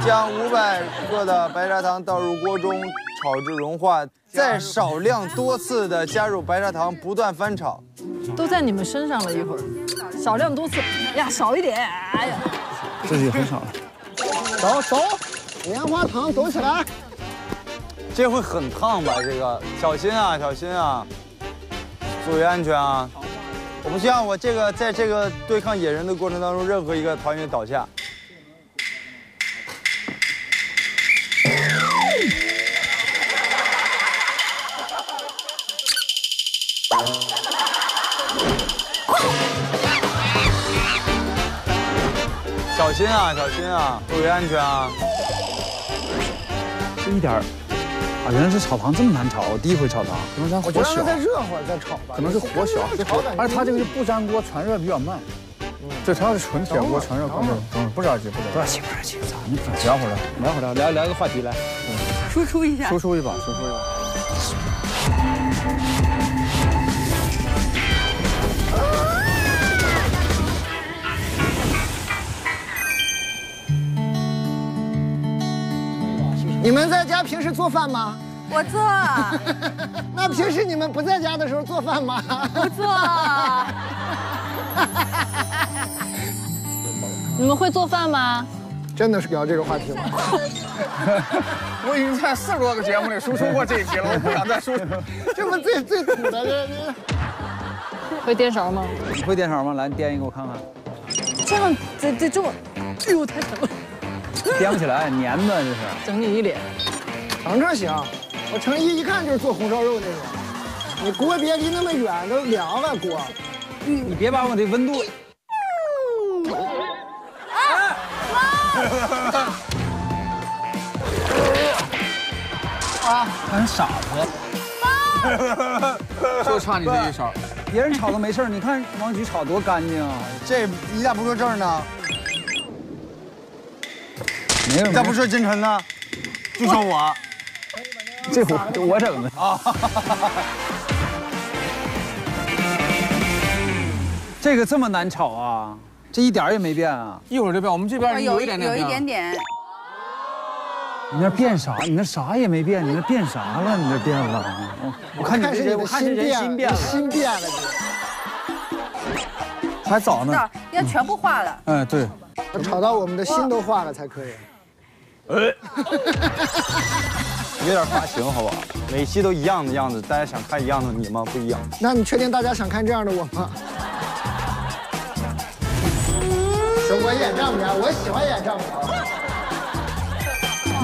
将500克的白砂糖倒入锅中炒至融化，再少量多次的加入白砂糖，不断翻炒。都在你们身上了一会儿，少量多次呀，少一点。哎呀，这就很少了。走，棉花糖走起来。这会很烫吧？这个小心啊！ 注意安全啊！我不希望我在这个对抗野人的过程当中，任何一个团员倒下。小心啊！注意安全啊！这一点。 啊，原来是炒糖这么难炒，我第一回炒糖，可能咱火小，我觉得再热会儿再炒吧，可能是火小，而且它这个是不粘锅传热比较慢，对，它要是纯铁锅传热更慢。嗯，不着急，咱们聊会儿，聊一个话题来，输出一把。你们在家平时做饭吗？我做。那平时你们不在家的时候做饭吗？不做。你们会做饭吗？真的是聊这个话题吗？我已经在40多个节目里输出过这一题了，我不想再输出。这不最土的这。会颠勺吗？会颠勺吗？来，颠一个我看看。这样得这么，哎呦太沉了。颠不起来，粘的这是。整你一脸。成这行，我成一看就是做红烧肉那种。 你锅别离那么远，都凉了锅。你别把我的温度。啊！啊！很傻子。就差你这一勺，别人炒的没事你看王菊炒多干净啊！这你咋不说这儿呢？没有。你咋不说金晨呢？就说我。这我整的啊！这个这么难炒啊？这一点也没变啊！一会儿就变，我们这边有一点点，有一点点。你那变啥？你那啥也没变，你那变啥了？你那变了？我看你这，我看你人心变了，心变了。还早呢，要全部化了。哎，对，炒到我们的心都化了才可以。有点发型好不好？每期都一样的样子，大家想看一样的你吗？不一样。那你确定大家想看这样的我吗？说我演丈母娘，我喜欢演丈母娘。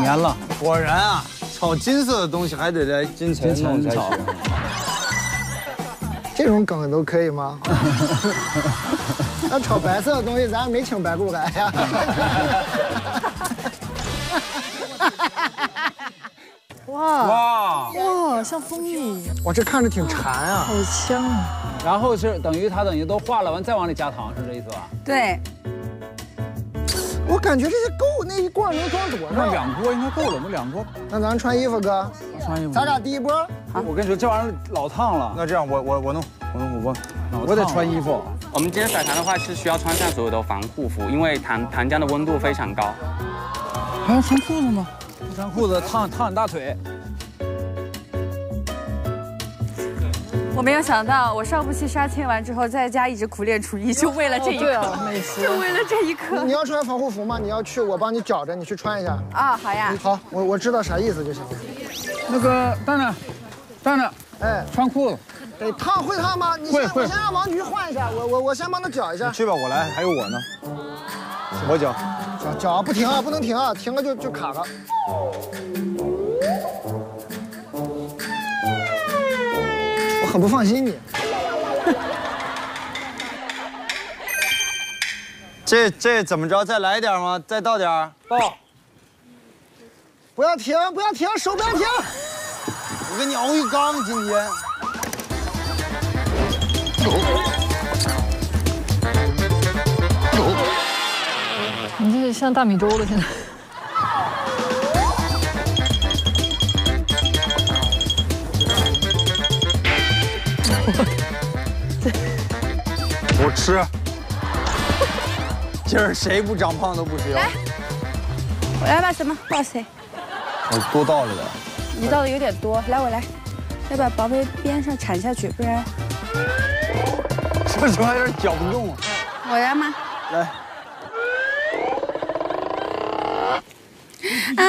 粘了，果然啊，炒金色的东西还得在金钱上炒。这种梗都可以吗？那炒白色的东西，咱没请白顾来呀。哇哇，像蜂蜜！哇，这看着挺馋啊，好香啊！然后是等于都化了完，再往里加糖，是这意思吧？对。我感觉这些够那一罐能装多少？那2锅应该够了，那2锅。那咱穿衣服哥，穿衣服。咱俩第一波。啊！我跟你说，这玩意儿老烫了。那这样，我得穿衣服。我们今天甩糖的话是需要穿上所有的防护服，因为糖浆的温度非常高。还要穿裤子吗？ 穿裤子烫你大腿。我没有想到，我上部戏杀青完之后，在家一直苦练厨艺，就为了这一刻，就为了这一刻。你要穿防护服吗？你要去，我帮你找着，你去穿一下。啊，好呀。好，我知道啥意思就行了。那个蛋蛋，哎，穿裤子。得烫会烫吗？我先让王菊换一下，我先帮他搅一下。去吧，我来，还有我呢。我搅。 搅不停啊，不能停啊，停了就卡了。我很不放心你。这怎么着？再来一点吗？再倒点儿？倒。不要停，不要停，手不要停。我给你熬一缸今天。你这是像大米粥了，现在。我吃。今儿谁不长胖都不吃。来，我来把什么倒谁？我多倒了点。你倒的有点多，来我来，要把薄杯边上铲下去，不然。说实话有点搅不动啊。我来吗？来。 啊，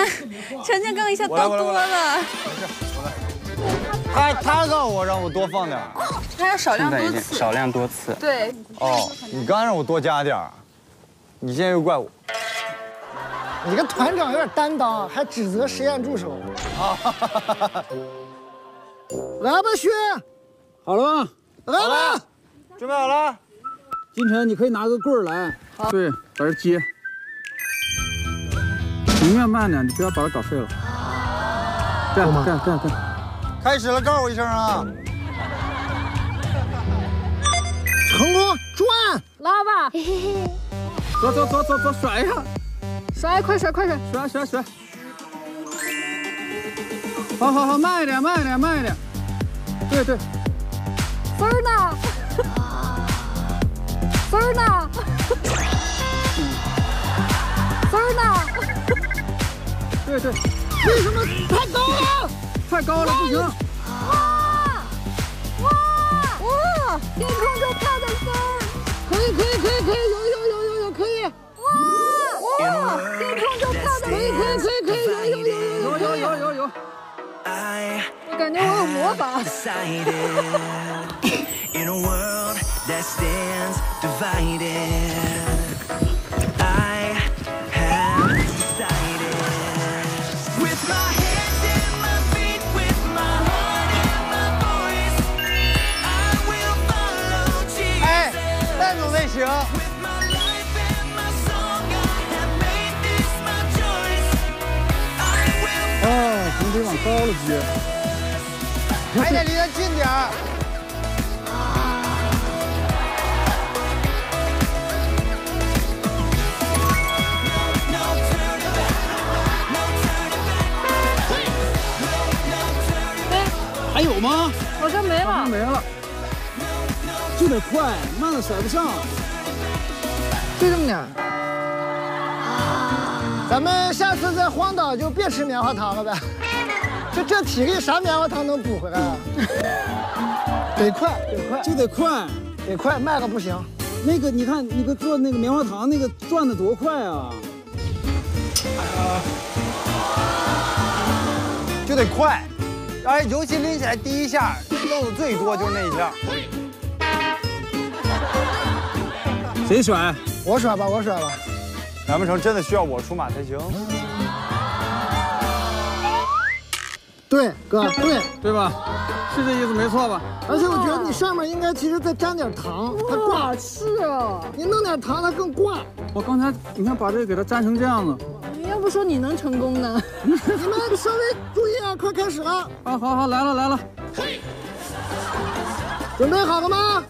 晨晨刚一下倒多了。他告诉我让我多放点，他要少量多次。少量多次。对。哦，你刚让我多加点，你现在又怪我。你个团长有点担当，还指责实验助手。啊！来吧，薛。好了吗？来吧。准备好了。金晨，你可以拿个棍儿来。对，在这接。 宁愿慢点，你不要把它搞碎了。干！开始了，告诉我一声啊！成功，转，拉吧！走，甩一下！甩，快甩！甩！好，慢一点！对。分儿呢？分儿呢？分儿呢？ 对，为什么太高了？不行！哇！天空中飘的风，可以，有，可以！哇！可以，有。我感觉我有魔法。哎，那种类型。 从底往高了接，还得离他近点儿。哎，还有吗？好像没了，好像没了。就得快，慢了甩不上。就这么点儿。 咱们下次在荒岛就别吃棉花糖了呗，这体力啥棉花糖能补回来啊？得快，卖了不行。那个你看那个做那个棉花糖那个转的多快啊！就得快，哎，尤其拎起来第一下漏的最多就是那一下。谁甩？我甩吧。 难不成真的需要我出马才行？对，哥，对吧？是这意思没错吧？而且我觉得你上面应该其实再沾点糖，它挂。是啊，你弄点糖它更挂。我刚才你看把这个给它粘成这样子，要不说你能成功呢？你们稍微注意啊，快开始了。啊，好，来了。准备好了吗？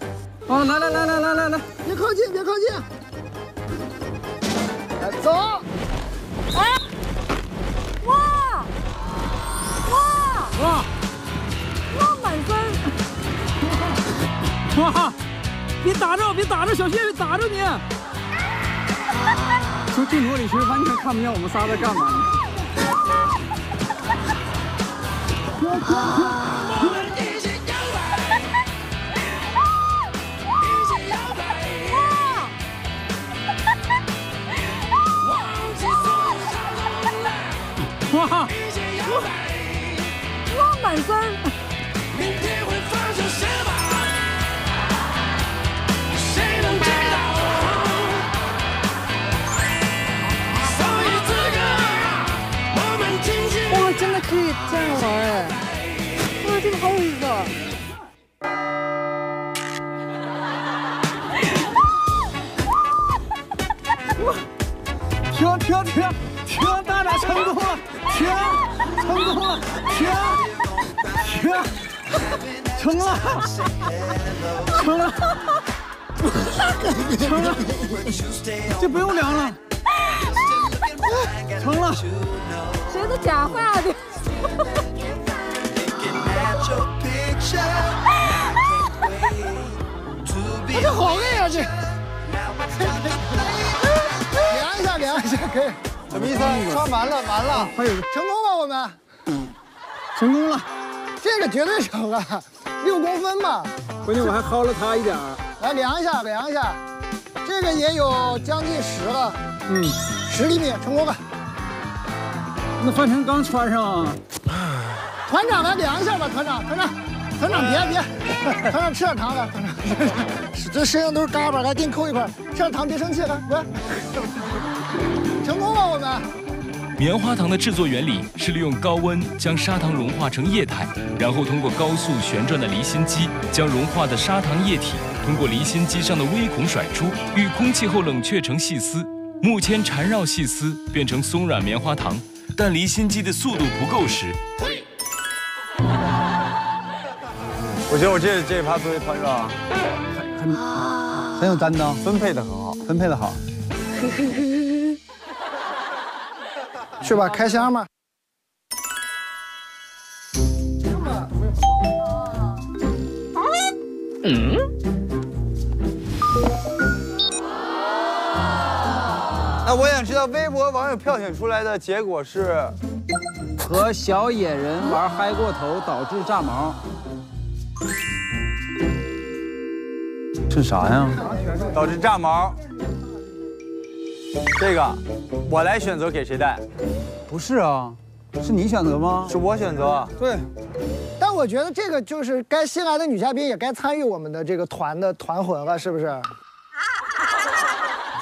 啊，来，别靠近。 走！哎，哇！满分！哇！别打着，小心别打着你！从镜头里其实完全看不见我们仨在干嘛呢。哇！满分！明天会发生什么？谁能知道？所以此刻，我们听见。哇，真的可以这样玩哎！哇，这个好有意思啊！停！大家成功了！成功了！这不用量了，成了。谁的假发的？这好累啊！这量一下，可以。 什么意思？刷完了，还有成功了，我们，成功了，这个绝对成了，6公分吧。关键我还薅了他一点儿，来量一下，这个也有将近10了，10厘米，成功了。那范丞刚穿上，团长来量一下吧，团长别，团长吃点糖来，团长，这身上都是嘎巴，来给你抠一块，吃点糖别生气来，来。 成功了，我们。棉花糖的制作原理是利用高温将砂糖融化成液态，然后通过高速旋转的离心机将融化的砂糖液体通过离心机上的微孔甩出，遇空气后冷却成细丝，木签缠绕细丝变成松软棉花糖。但离心机的速度不够时，我觉得我这一趴作为团长，很有担当，分配的好。去吧，开箱吧。那我想知道微博网友票选出来的结果是，和小野人玩嗨过头导致炸毛。这啥呀？导致炸毛。这个，我来选择给谁戴。不是啊，是你选择吗？是我选择啊。对。但我觉得这个就是该新来的女嘉宾也该参与我们的这个团的团魂了，是不是？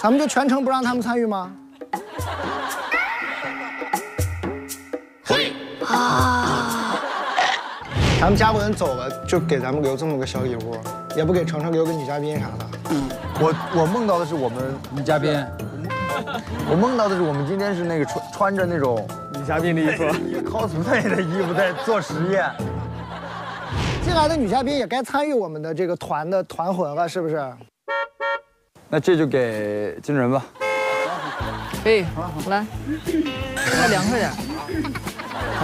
咱们就全程不让他们参与吗？嘿啊！咱们嘉文走了，就给咱们留这么个小礼物，也不给程程留个女嘉宾啥的。嗯。我梦到的是我们女嘉宾。 我梦到的是，我们今天是那个穿着那种女嘉宾的衣服，cosplay 的衣服在做实验。进来的女嘉宾也该参与我们的这个团的团魂了，是不是？那这就给金人吧。可以，来，快凉快点，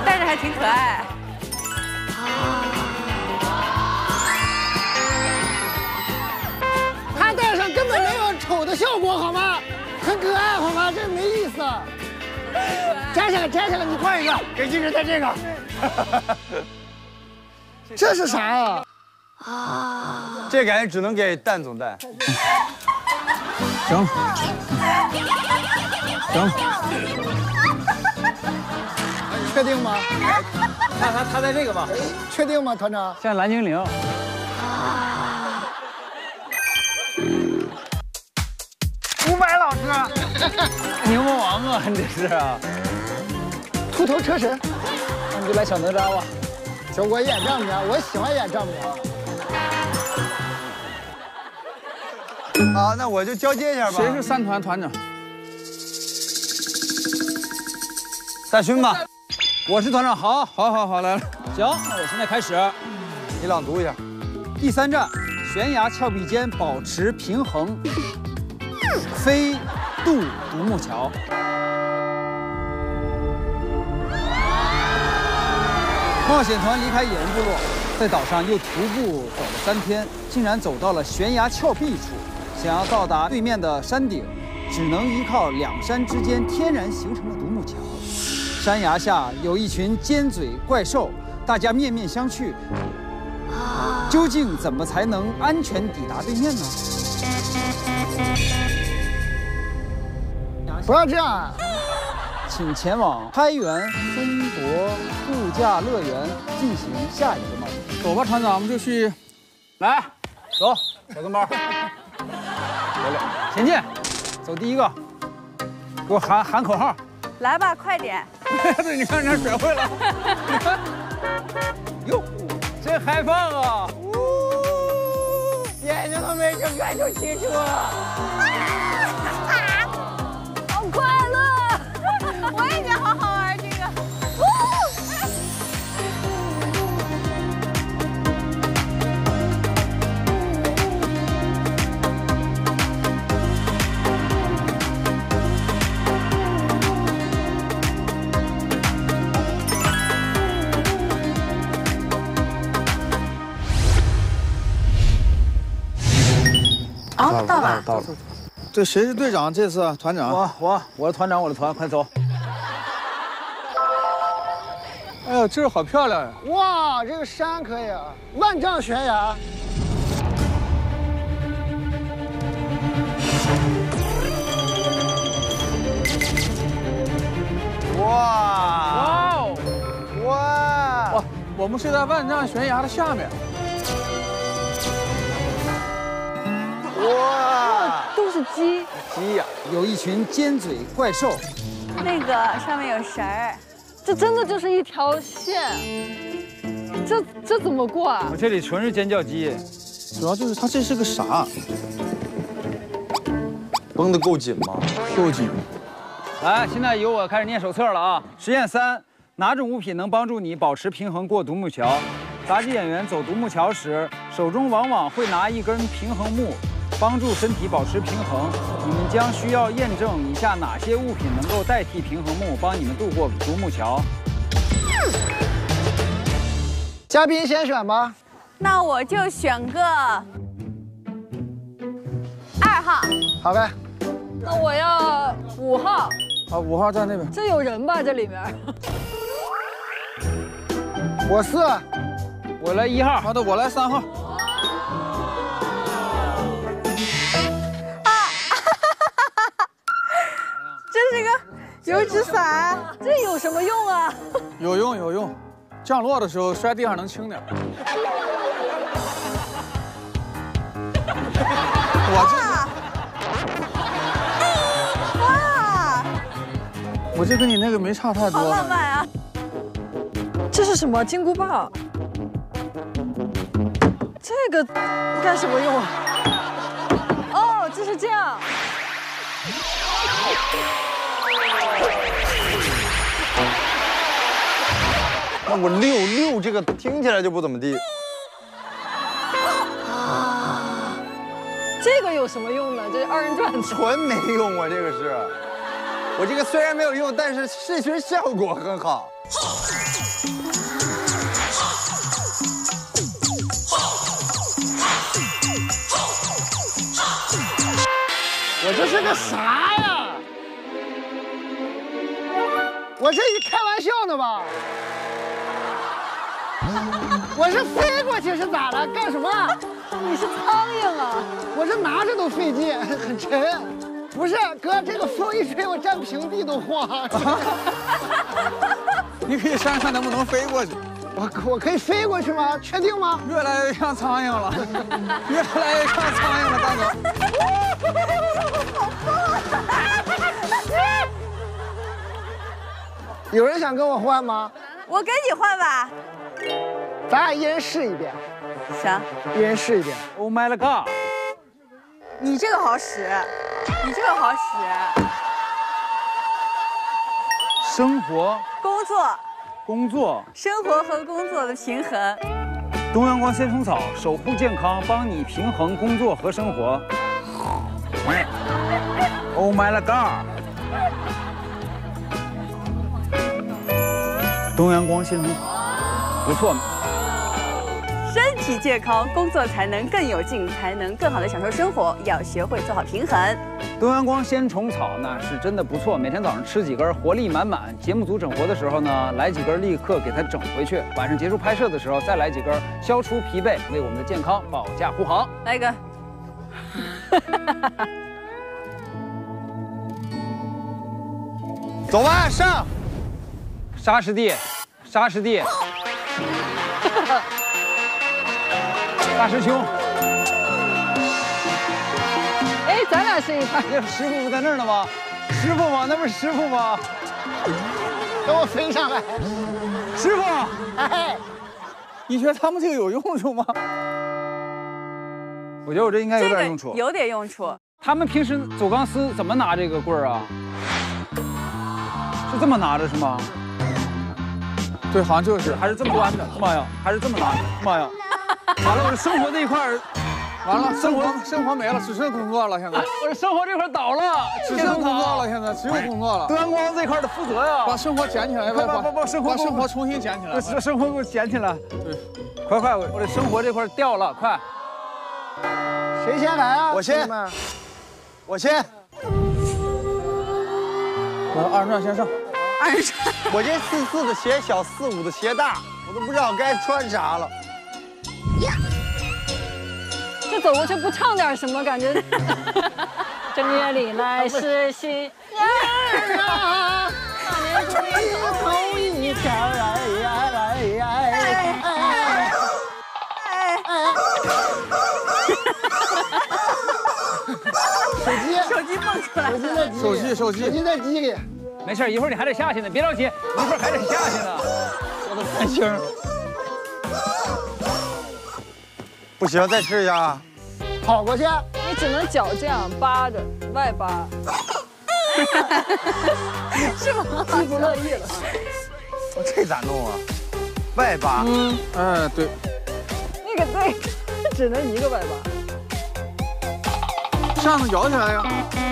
戴着还挺可爱。他戴上根本没有丑的效果，好吗？ 很可爱，好吗？这没意思。摘下来，摘下来，你换一个，给金人戴这个。这是啥呀？啊！这感觉只能给蛋总戴。行。行。确定吗？看他戴这个吧。确定吗，团长？像蓝精灵。 500老师，牛魔王啊，你这是啊！秃头车神，那你就来小哪吒吧。行，我演丈母娘，我喜欢演丈母娘。啊，那我就交接一下吧。谁是三团团长？大勋吧，我是团长。好，好，好，好，来了。行，那我现在开始，你朗读一下。第三站，悬崖峭壁间保持平衡。 飞渡独木桥。冒险团离开野人部落，在岛上又徒步走了3天，竟然走到了悬崖峭壁处。想要到达对面的山顶，只能依靠2山之间天然形成的独木桥。山崖下有一群尖嘴怪兽，大家面面相觑。究竟怎么才能安全抵达对面呢？ 不要这样啊！请前往开元森博度假乐园进行下一个冒险。走吧，船长，我们就去。来，走，小跟班，前进，走第一个，给我喊口号。来吧，快点！对，你看人家学会了。哟，真嗨放啊！眼睛都没睁开就清楚了。 我也觉得好好玩这个。啊，到了，到了。对，谁是队长？这次团长。我是团长，我的团，快走。 哎呦，这个好漂亮呀！哇，这个山可以啊，万丈悬崖。哇！哇！我们是在万丈悬崖的下面。哇！都是鸡。鸡呀，有一群尖嘴怪兽。那个上面有绳儿。 这真的就是一条线，这怎么过啊？我这里纯是尖叫鸡，主要就是它这是个啥？绷得够紧吗？够紧。来，现在由我开始念手册了啊！实验3：哪种物品能帮助你保持平衡过独木桥？杂技演员走独木桥时，手中往往会拿一根平衡木，帮助身体保持平衡。 你们将需要验证以下哪些物品能够代替平衡木，帮你们渡过独木桥。嘉宾先选吧，那我就选个2号。好呗。那我要5号。啊，5号在那边。这有人吧？这里面。我4，我来1号。好的，我来3号。 这是个油纸伞，这有什么用啊？有用有用，降落的时候摔地上能轻点。我这跟你那个没差太多。好浪漫啊！这是什么金箍棒？这个干什么用啊？哦，就是这样。那我溜这个听起来就不怎么地。啊！这个有什么用呢？这是二人转。纯没用啊，这个是。 我这个虽然没有用，但是视觉效果很好。我这是个啥呀？我这一开玩笑呢吧？我是飞过去是咋了？干什么？你是苍蝇啊！我这拿着都费劲，很沉。 不是哥，这个风一吹，我站平地都晃。你可以看看能不能飞过去。我可以飞过去吗？确定吗？越来越像苍蝇了，越来越像苍蝇了，大哥。好棒！有人想跟我换吗？我跟你换吧。咱俩一人试一遍。行。一人试一遍。Oh my god！ 你这个好使。 你这个好使，生活、工作、生活和工作的平衡。东阳光仙虫草守护健康，帮你平衡工作和生活。Oh my god！ 东阳光仙虫草，不错。身体健康，工作才能更有劲，才能更好的享受生活。要学会做好平衡。 东阳光仙虫草呢是真的不错，每天早上吃几根，活力满满。节目组整活的时候呢，来几根立刻给它整回去；晚上结束拍摄的时候再来几根，消除疲惫，为我们的健康保驾护航。来一个。走吧，上。沙师弟，沙师弟，大师兄。 咱俩是一派，师傅不在那儿呢吗？师傅吗？那不是师傅吗？等我飞上来，师傅。哎，你觉得他们这个有用处吗？我觉得我这应该有点用处，有点用处。他们平时走钢丝怎么拿这个棍儿啊？是这么拿着是吗？对，好像就是，还是这么弯的。妈呀，还是这么拿的。妈呀，完了，我这生活这一块儿。 完了，生活没了，只剩工作了。现在我生活这块倒了，只剩工作了。现在只有工作了。东阳光这块得负责呀，把生活捡起来，把生活重新捡起来，把生活给我捡起来。对，快，我的生活这块掉了，快。谁先来啊？我先。我二人转先上。二人转。我这44的鞋小，45的鞋大，我都不知道该穿啥了。 走过去不唱点什么，感觉正月里来是新年啊，大年初一头一天，手机蹦出来，手机在机里，没事，一会儿你还得下去呢，别着急，一会儿还得下去呢，我都看清了，不行，再试一下。 跑过去，你只能脚这样扒着，外扒。是吗？你不乐意了？这咋弄啊？外扒。嗯，哎，对。那个对，只能一个外扒。扇子摇起来呀！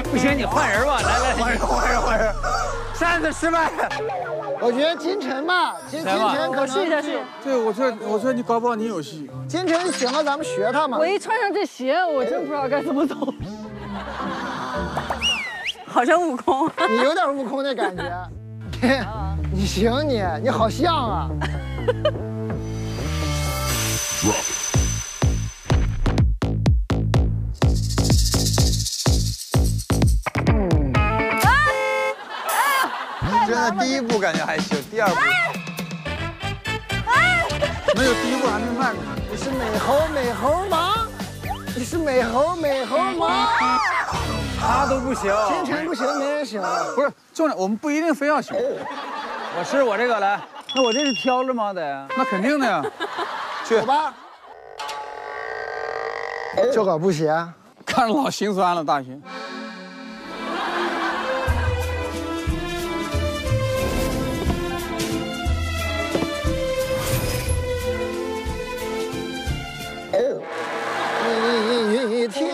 不行，你换人吧，来，换人。扇子失败。我觉得金晨吧，金晨可试一下去。对，我说你搞不好你有戏。金晨行了，咱们学他嘛。我一穿上这鞋，我真不知道该怎么走。好像悟空。你有点悟空的感觉。你行你好像啊。部感觉还行，第二部。没有第一部还没慢呢。你是美猴美猴吗？你是美猴美猴吗？他都不行，天成不行，没人行。不是，重点我们不一定非要行。我吃我这个来，那我这是挑着吗？得，那肯定的呀。去吧。就搞布鞋，看着老心酸了，大勋。 你挑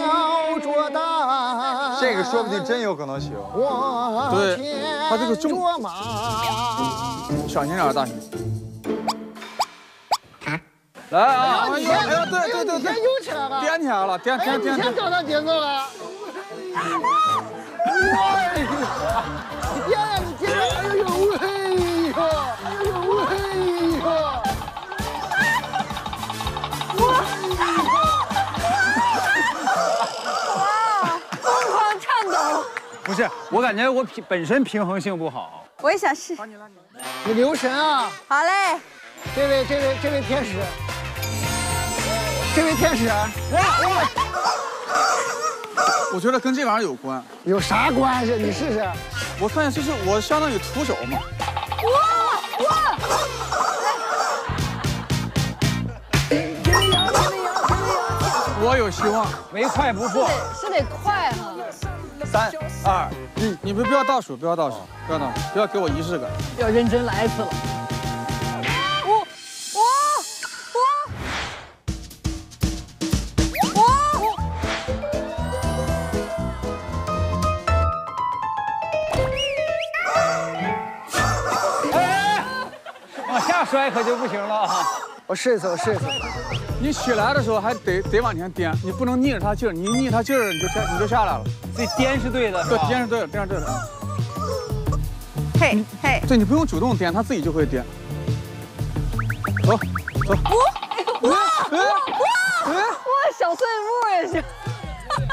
着担，这个说不定真有可能行。对，他这个重，小心点，大熊。来啊！哎呀，对对对对，悠起来了，颠起来了，颠。你先找到节奏了。哎呀！你颠呀，你颠！哎呦喂呀！哎呦喂呀！ 不是，我感觉我本身平衡性不好。我也想试。你留神啊！好嘞。这位天使，这位天使，我觉得跟这玩意儿有关。有啥关系？你试试。我看就是我相当于徒手嘛。哇哇！我有希望，没快不破。是得快哈。 3、2、1，你们不要倒数，不要倒数，不要倒数，不要给我仪式感，要认真来一次了。我，哎，往下摔可就不行了哈。我试一次，我试一次。你起来的时候还得往前颠，你不能逆着他劲儿，你逆他劲儿你就下来了。 这颠是对的，对，颠是对的，颠是对的。嘿，嘿，对你不用主动颠，他自己就会颠。走，走。哇，小碎步也行。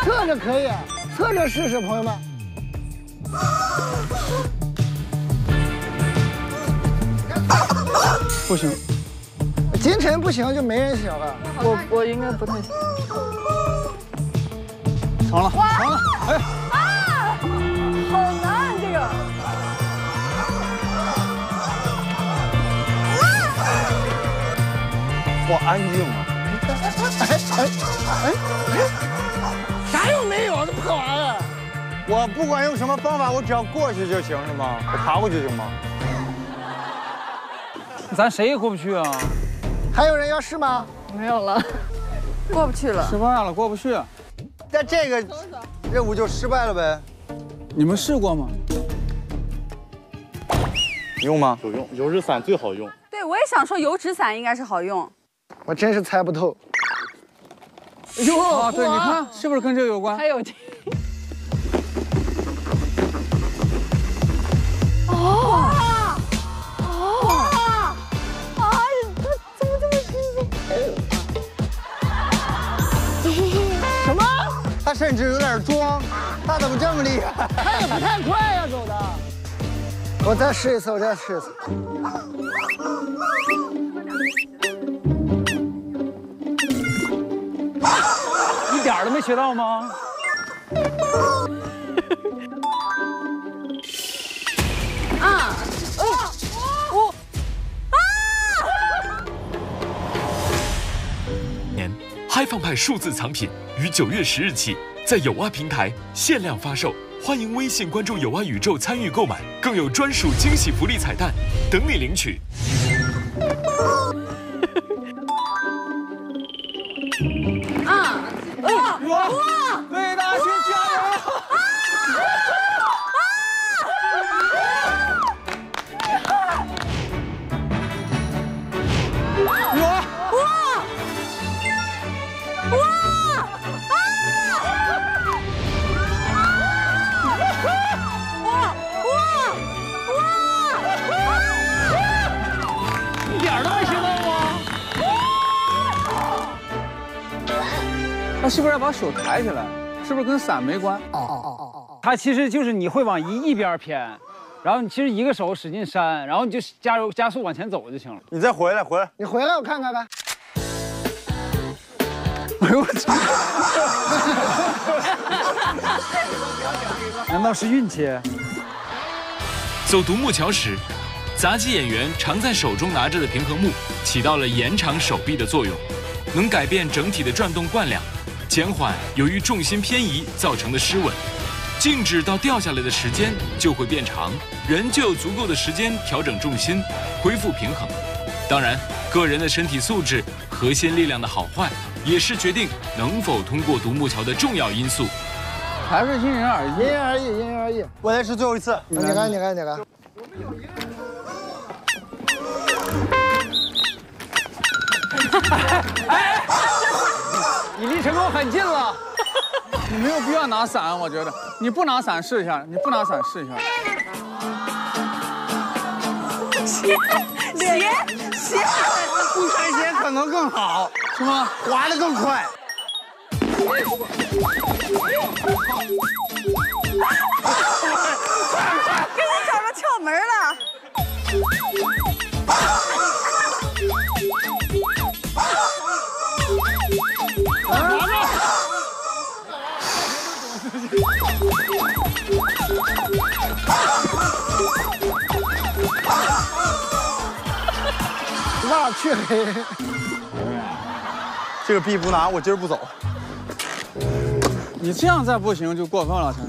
侧着可以，侧着试试，朋友们。不行，金晨不行就没人行了。我应该不太行。 成了，成了！哎，啊，好难这个。哇，安静啊！哎，啥用没有？这破玩意儿！我不管用什么方法，我只要过去就行，是吗？我爬过去行吗？咱谁也过不去啊！还有人要试吗？没有了，过不去了。失败了，过不去。 但这个任务就失败了呗？你们试过吗？用吗？有用，油纸伞最好用。对，我也想说油纸伞应该是好用。我真是猜不透。哟、啊，对，你看是不是跟这个有关？还有这。哦。哦。啊！他怎么这么神奇？什么？ 他甚至有点装，他怎么这么厉害？他也不太快呀，走的。我再试一次，我再试一次。一点都没学到吗？啊！哦哦！啊！年嗨放派数字藏品。 于9月10日起，在友蛙平台限量发售，欢迎微信关注友蛙宇宙参与购买，更有专属惊喜福利彩蛋等你领取。啊！哇！对，大勋加油！啊！哇！哇！ 他是不是要把手抬起来？是不是跟伞没关？他其实就是你会往一边偏，然然后你其实一个手使劲扇，然后你就加速往前走就行了。你再回来，回来，你回来我看看呗。哎呦我操！难道是运气？走独木桥时，杂技演员常在手中拿着的平衡木起到了延长手臂的作用，能改变整体的转动惯量，减缓由于重心偏移造成的失稳。 静止到掉下来的时间就会变长，人就有足够的时间调整重心，恢复平衡。当然，个人的身体素质、核心力量的好坏，也是决定能否通过独木桥的重要因素。还是因人而异，因人而异，因人而异。我来是最后一次，你看，你看，你看。我们有一个人。哎，你离成功很近了。 你没有必要拿伞，我觉得你不拿伞试一下，你不拿伞试一下。鞋，不穿鞋可能更好，是吗？滑得更快。给我找着窍门了。 那黢黑，这个币不拿，我今儿不走。你这样再不行就过分了，晨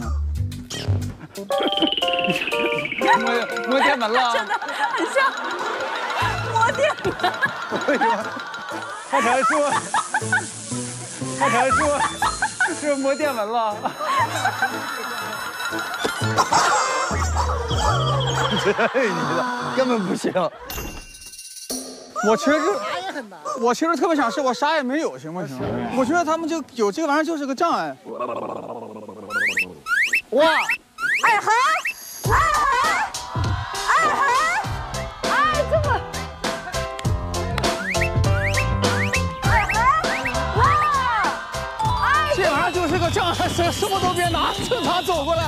晨。摸电门了，真的很像摸电门。为什么？浩晨说，是摸电门了。这你知道根本不行。 我其实特别想试，我啥也没有，行不行？我觉得他们就有这个玩意儿就是个障碍。哇！二横，二横，二横，哎，这么。二横，哇！哎，这玩意儿就是个障碍，什么都别拿，正常走过来。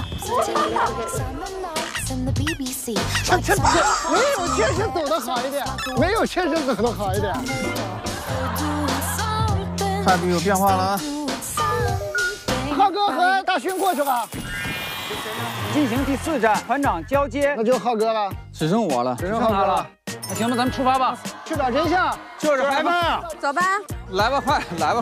没有，确实走得好一点。没有，确实走得好一点。态度有变化了啊！浩哥和大勋过去吧。进行第4站，团长交接，那就浩哥了，只剩我了，只剩浩哥了。那行吧，咱们出发吧，去找真相，就是来吧，走吧，来吧，快来吧。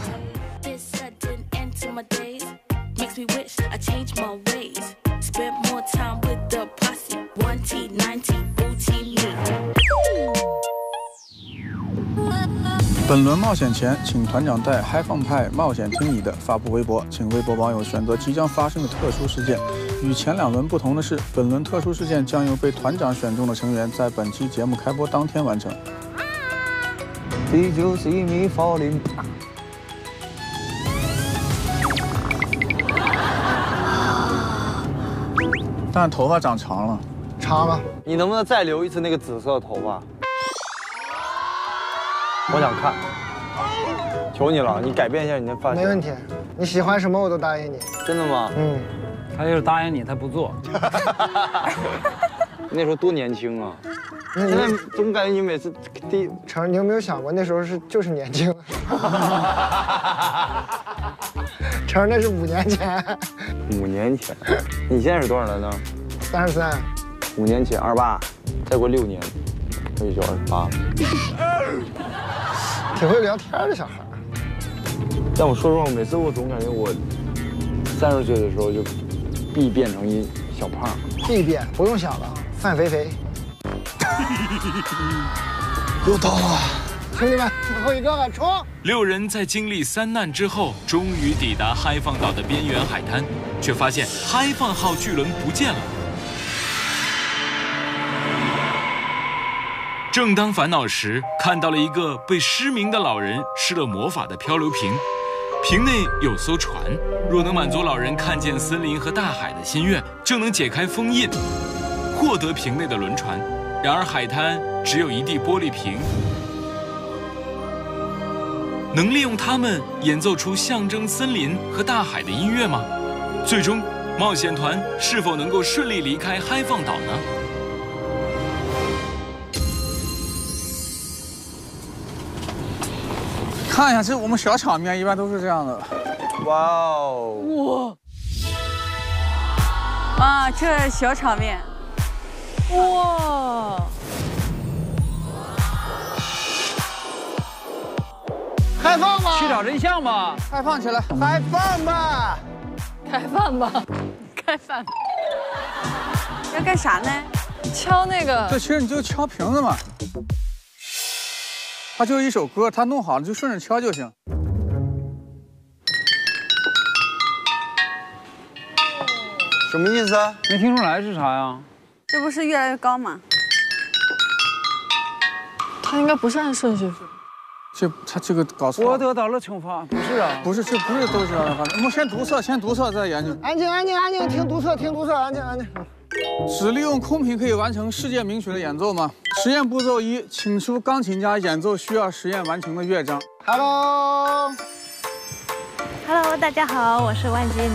Spend more time with the posse. 1T90 booty meat. 本轮冒险前，请团长带嗨放派冒险听你的发布微博，请微博网友选择即将发生的特殊事件。与前两轮不同的是，本轮特殊事件将由被团长选中的成员在本期节目开播当天完成。Did you see me falling? 但头发长长了，长了。你能不能再留一次那个紫色的头发？我想看，求你了，你改变一下你的发型。没问题，你喜欢什么我都答应你。真的吗？嗯。他就是答应你，他不做。那时候多年轻啊！现在总感觉你每次晨晨，你有没有想过那时候就是年轻？晨晨，那是5年前。5年前，你现在是多少了呢？33。5年前28，再过6年，我也就28了。挺会聊天的小孩。但我说实话，每次我总感觉我30岁的时候就必变成一小胖。必变，不用想了，范肥肥。又到了。 兄弟们，最后一个了，冲！6人在经历3难之后，终于抵达嗨放岛的边缘海滩，却发现嗨放号巨轮不见了。正当烦恼时，看到了一个被失明的老人施了魔法的漂流瓶，瓶内有艘船，若能满足老人看见森林和大海的心愿，就能解开封印，获得瓶内的轮船。然而海滩只有一地玻璃瓶。 能利用它们演奏出象征森林和大海的音乐吗？最终，冒险团是否能够顺利离开嗨放岛呢？看一下，这我们小场面一般都是这样的。哇哦！哇！啊，这是小场面。哇！开放吧！去找真相吧！开放起来！开放吧！开放吧！开放！要干啥呢？敲那个。对，其实你就敲瓶子嘛。 它就是一首歌，它弄好了就顺着敲就行。什么意思啊？没听出来是啥呀？这不是越来越高吗？它应该不是按顺序。它这个搞错了。我得到了惩罚，不是啊，不是，这不是都是啊。我们先读册，先读册再研究。安静，安静，安静，听读册，听读册，安静，安静。 只利用空瓶可以完成世界名曲的演奏吗？实验步骤一，请出钢琴家演奏需要实验完成的乐章。Hello， 大家好，我是万杰妮。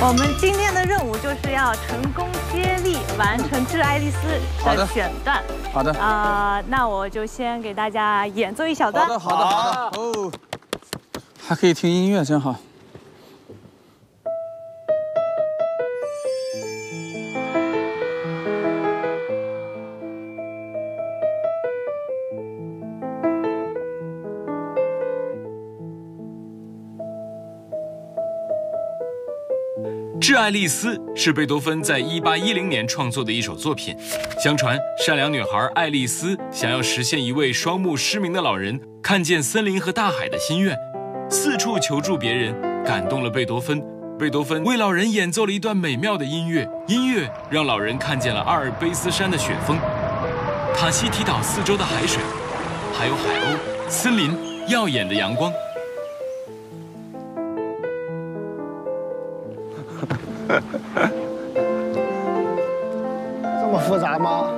我们今天的任务就是要成功接力完成《致爱丽丝》的选段。好的。啊，那我就先给大家演奏一小段。好的，好的，好的。哦，还可以听音乐，真好。 《致爱丽丝》是贝多芬在1810年创作的一首作品。相传，善良女孩爱丽丝想要实现一位双目失明的老人看见森林和大海的心愿，四处求助别人，感动了贝多芬。贝多芬为老人演奏了一段美妙的音乐，音乐让老人看见了阿尔卑斯山的雪峰、塔希提岛四周的海水，还有海鸥、森林、耀眼的阳光。 这么复杂吗？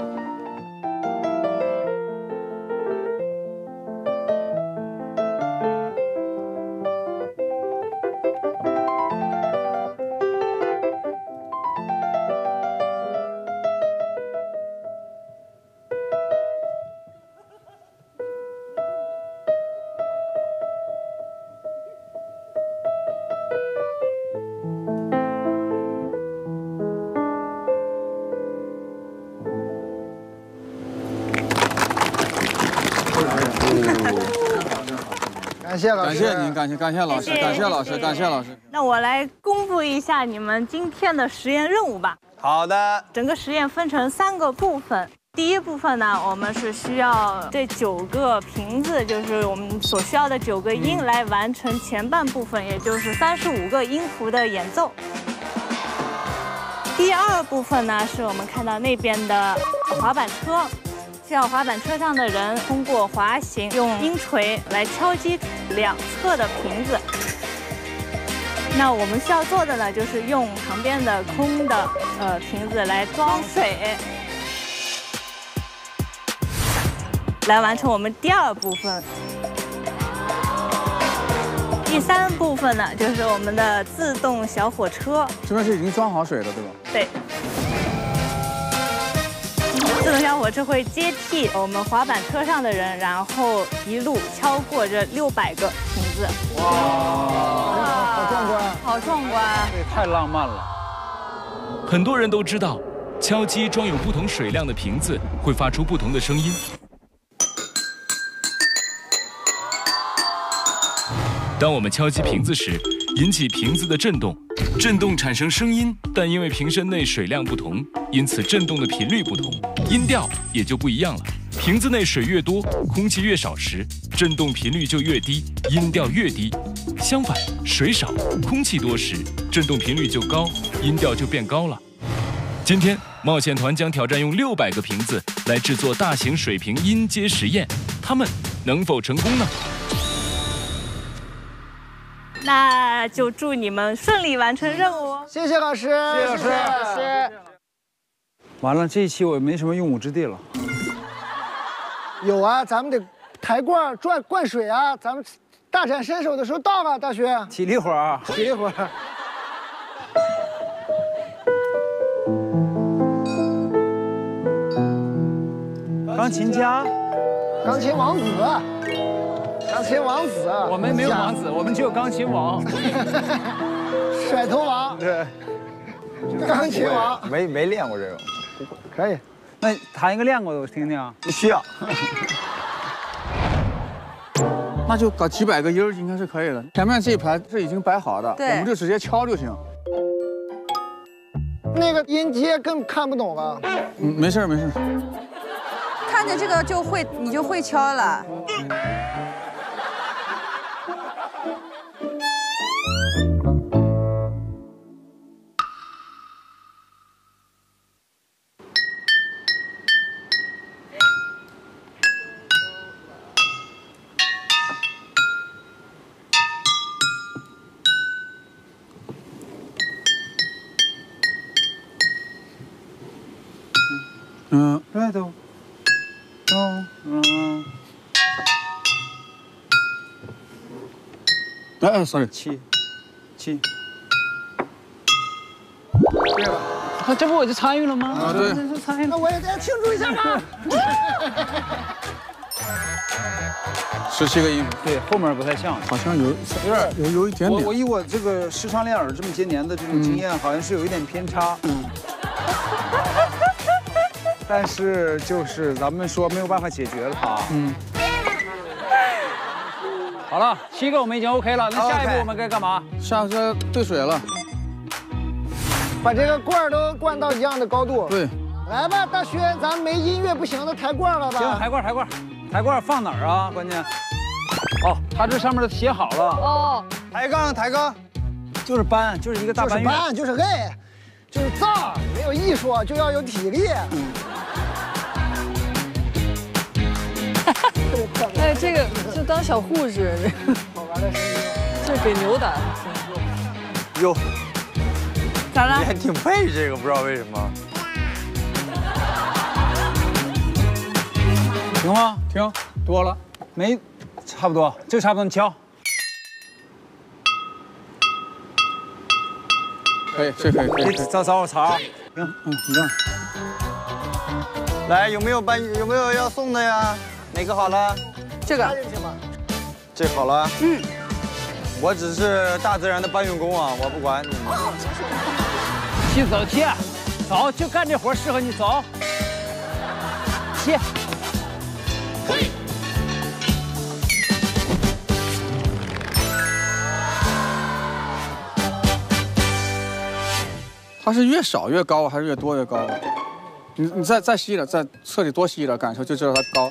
感谢您，感谢老师，感谢老师，感谢老师。那我来公布一下你们今天的实验任务吧。好的。整个实验分成3个部分。第一部分呢，我们是需要这9个瓶子，就是我们所需要的9个音来完成前半部分，也就是35个音符的演奏。第二部分呢，是我们看到那边的滑板车。 需要滑板车上的人通过滑行，用音锤来敲击两侧的瓶子。那我们需要做的呢，就是用旁边的空的瓶子来装水，来完成我们第2部分。第3部分呢，就是我们的自动小火车。这边是已经装好水了，对吧？对。 自动小火车会接替我们滑板车上的人，然后一路敲过这600个瓶子。哇，好壮观！好壮观！这也太浪漫了。很多人都知道，敲击装有不同水量的瓶子会发出不同的声音。当我们敲击瓶子时，引起瓶子的震动，震动产生声音，但因为瓶身内水量不同，因此震动的频率不同。 音调也就不一样了。瓶子内水越多，空气越少时，振动频率就越低，音调越低；相反，水少，空气多时，振动频率就高，音调就变高了。今天，冒险团将挑战用600个瓶子来制作大型水平音阶实验，他们能否成功呢？那就祝你们顺利完成任务。谢谢老师，谢谢老师。谢谢老师。 完了，这一期我没什么用武之地了。有啊，咱们得抬罐转灌水啊，咱们大展身手的时候到了，大学。体力活儿，体力活儿。刚钢琴家，钢琴王子，钢琴王子。我们没有王子，我们只有钢琴王。甩头王。对。钢琴王。没练过这个。可以。那弹一个练过的我听听啊。不需要。那就搞几百个音儿应该是可以的。前面这一排是已经摆好的，我们就直接敲就行。 那个音阶更看不懂了。嗯，没事没事。看见这个就会，你就会敲了。哎 ，sorry， 七，对了，这不我就参与了吗？啊，对，就参与了，那我也再庆祝一下吧。17个音符，对，后面不太像，好像有点有一点点。我以我这个时常练耳这么些年的这种经验，好像是有一点偏差。嗯。但是就是咱们说没有办法解决了它。嗯。 好了，7个我们已经 OK 了，那下一步我们该干嘛？下一步兑水了，把这个罐都灌到一样的高度。对，来吧，大轩，咱没音乐不行，那抬罐了吧？行，抬罐放哪儿啊？关键，哦，它这上面都写好了。哦，抬杠，就是搬，就是一个大搬运，就是累，就是造，没有艺术就要有体力。哎，这个就当小护士，好玩的事情，就是给牛打。哟，咋了？你还挺配这个，不知道为什么。停吗？停，多了，没，差不多，就差不多，你敲。可以，这可以。找我。行，你这样。来，有没有要送的呀？ 哪个好了？这个，这好了。嗯，我只是大自然的搬运工啊，我不管你。走，就干这活适合你，走。嘿。它是越少越高还是越多越高？你再吸一点，再彻底多吸一点，感受就知道它高。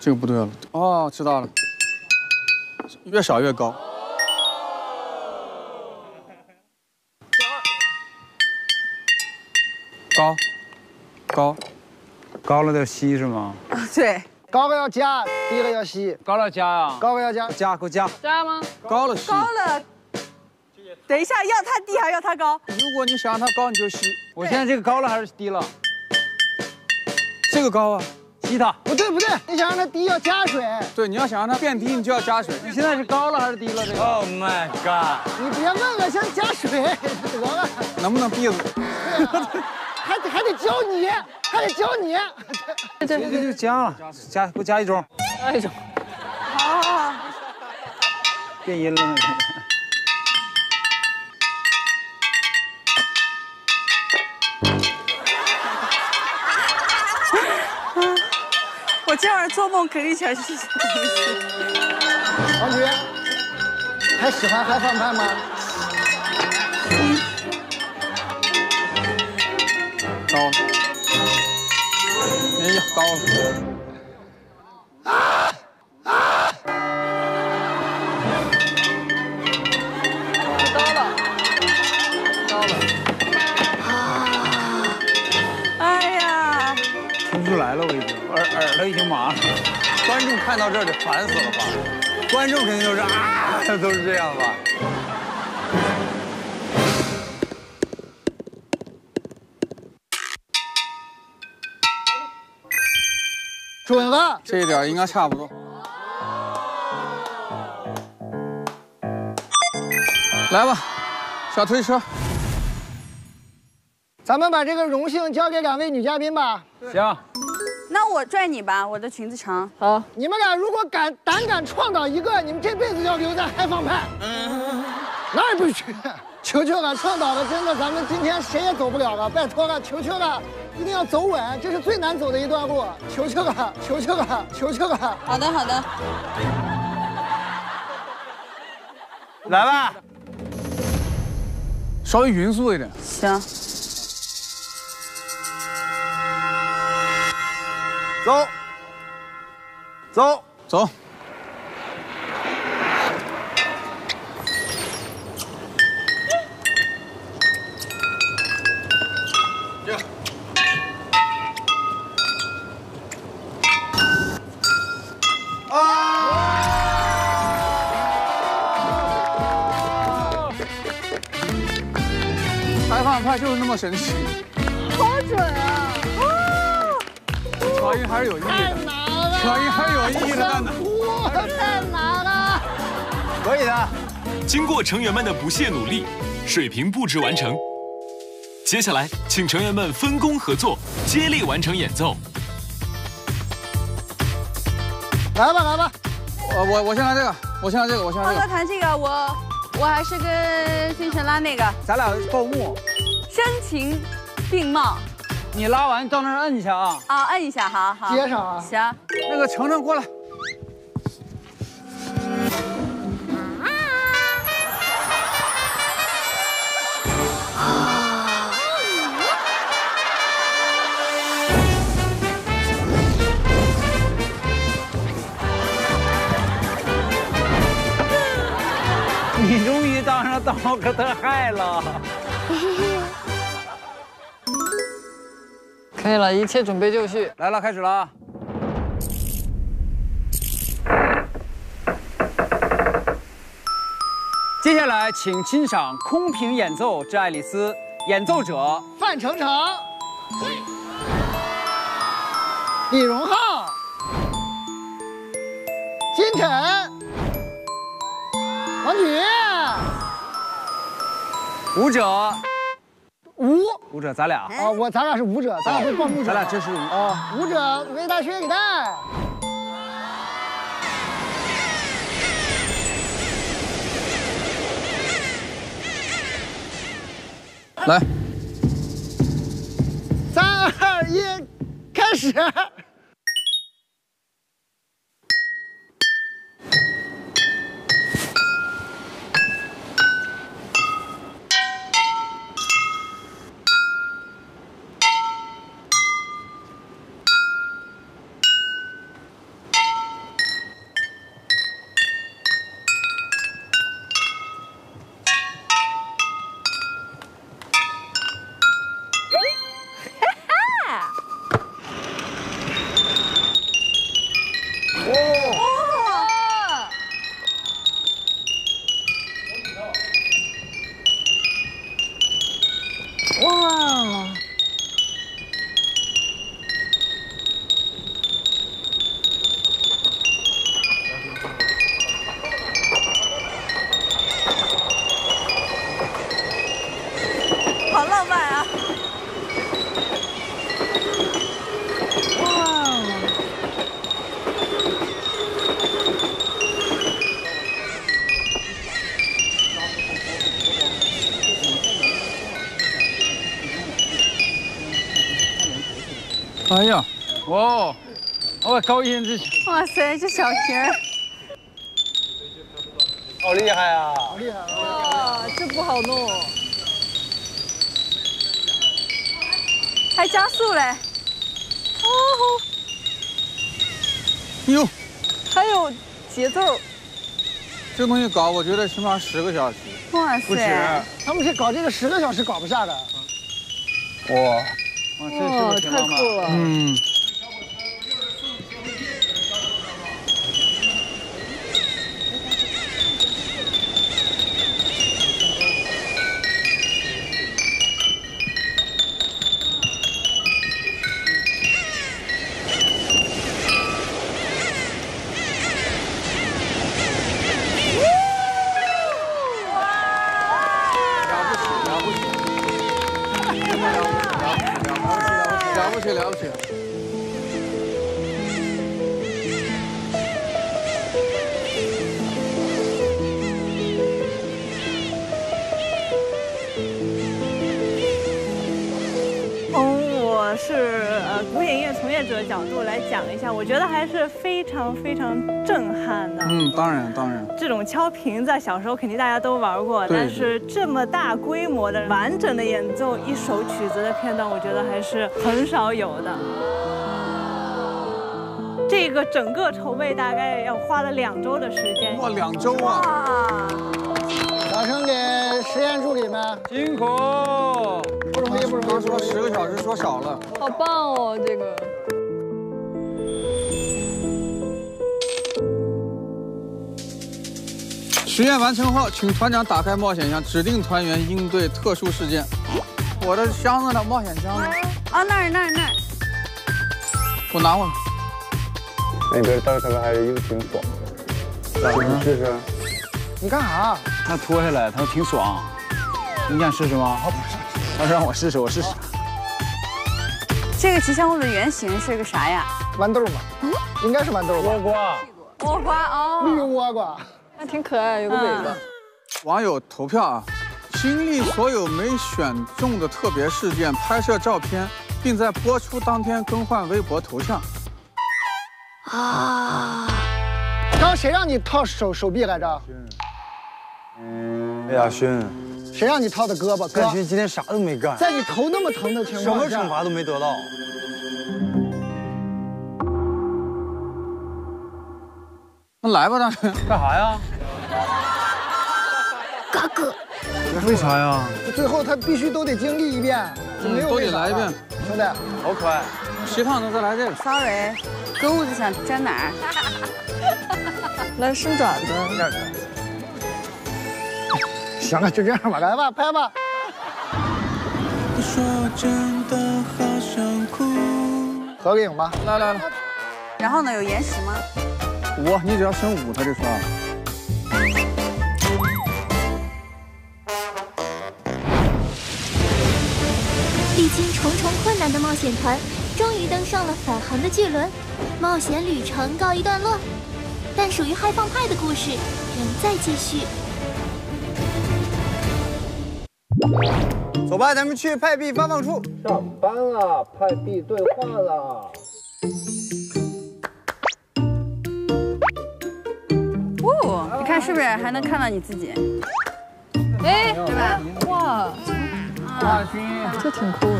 这个不对了，哦，知道了，越少越高。高了要吸是吗？对，高了要加，低了要吸。高了加啊？高了要加，给我加吗？高了吸。等一下，要它低还是要它高？如果你想让它高，你就吸。我现在这个高了还是低了？这个高啊。 低它不对，你想让它低要加水。对，你要想让它变低，你就要加水。你现在是高了还是低了？这个。Oh my god！ 你别问了，先加水得了。能不能闭嘴？还得教你，这就加了，加一钟。好。变音了。我今晚做梦肯定想去吃东西。王菊，还喜欢嗨饭派吗？高。啊！高了。哎呀！听不出来了，我已经。 耳朵已经麻了，观众看到这儿得烦死了吧？观众肯定就是啊，都是这样吧？准了，这一点应该差不多。来吧，小推车。 咱们把这个荣幸交给2位女嘉宾吧。行，那我拽你吧，我的裙子长。好，你们俩如果胆敢撞倒一个，你们这辈子要留在海防派。哪也不许！求求了，撞倒了，真的，咱们今天谁也走不了了，拜托了，求求了，一定要走稳，这是最难走的一段路，求求了，求求了，求求了。好的，好的。来吧，稍微匀速一点。行。走，走，走。 就是那么神奇，好准啊！调音还是有意义的，太难了，调音还是有意义的，太难了，可以的。经过成员们的不懈努力，水平布置完成。接下来，请成员们分工合作，接力完成演奏。来吧，来吧，我先来这个，我先来这个，我先来这个。浩哥弹这个，我还是跟金晨拉那个，咱俩报幕。 声情并茂，你拉完到那儿摁一下啊！啊，摁一下，好好接上啊！行，那个程程过来。你终于当上当哥的害了。可以了，一切准备就绪。来了，开始了啊！接下来，请欣赏空瓶演奏《致爱丽丝》，演奏者范丞丞、李荣浩、金晨、王菊。舞者。 舞者，咱俩啊，咱俩是舞者，咱俩会报幕者，咱俩真是啊，舞者为大学李诞，来，3、2、1，开始。 哎呀，哇！哇，高音这是！哇塞，这小瓶儿，好厉害啊！好厉害啊！这不好弄，还加速嘞！哦，哟，还有节奏。这东西搞，我觉得起码10个小时。哇塞！他们是搞这个10个小时搞不下的。哇！ 哇，太酷了！嗯，了不起，了不起，了不起！是古典音乐从业者的角度来讲一下，我觉得还是非常震撼的。嗯，当然。这种敲瓶子小时候肯定大家都玩过，但是这么大规模的完整的演奏一首曲子的片段，我觉得还是很少有的。 这个整个筹备大概要花了2周的时间。哇，2周啊！掌声给实验助理们，辛苦，不容易，不容易。刚说10个小时说少了，好棒哦，这个。实验完成后，请团长打开冒险箱，指定团员应对特殊事件。我的箱子呢？冒险箱呢？啊，那儿。我拿过来。 那边倒车还是又挺爽的，咋了？试试。你干啥？他脱下来，他说挺爽。你想试试吗？他让我试试，我试试。这个吉祥物的原型是个啥呀？豌豆吧，应该是豌豆吧。倭瓜啊，绿倭瓜，那挺可爱，有个尾巴。网友投票啊，经历所有没选中的特别事件，拍摄照片，并在播出当天更换微博头像。 啊！刚谁让你套手臂来着？哎呀，勋！谁让你套的胳膊？哥，勋今天啥都没干，在你头那么疼的情况下，什么惩罚都没得到。那来吧，大勋，干啥呀？嘎哥。为啥呀？最后他必须都得经历一遍，没有都得来一遍，兄弟。好可爱。谁烫的再来这个 ？Sorry。 胳子想粘哪儿？来伸爪子。行了，就这样吧，来吧，拍吧。合个影吧，来。然后呢？有延时吗？我，你只要伸5，他就刷。历经重重困难的冒险团，终于登上了返航的巨轮。 冒险旅程告一段落，但属于嗨放派的故事仍在继续。走吧，咱们去派币发放处。上班了，派币兑换了。哦，你看是不是还能看到你自己？哎，对吧？哇，大勋，这挺酷的。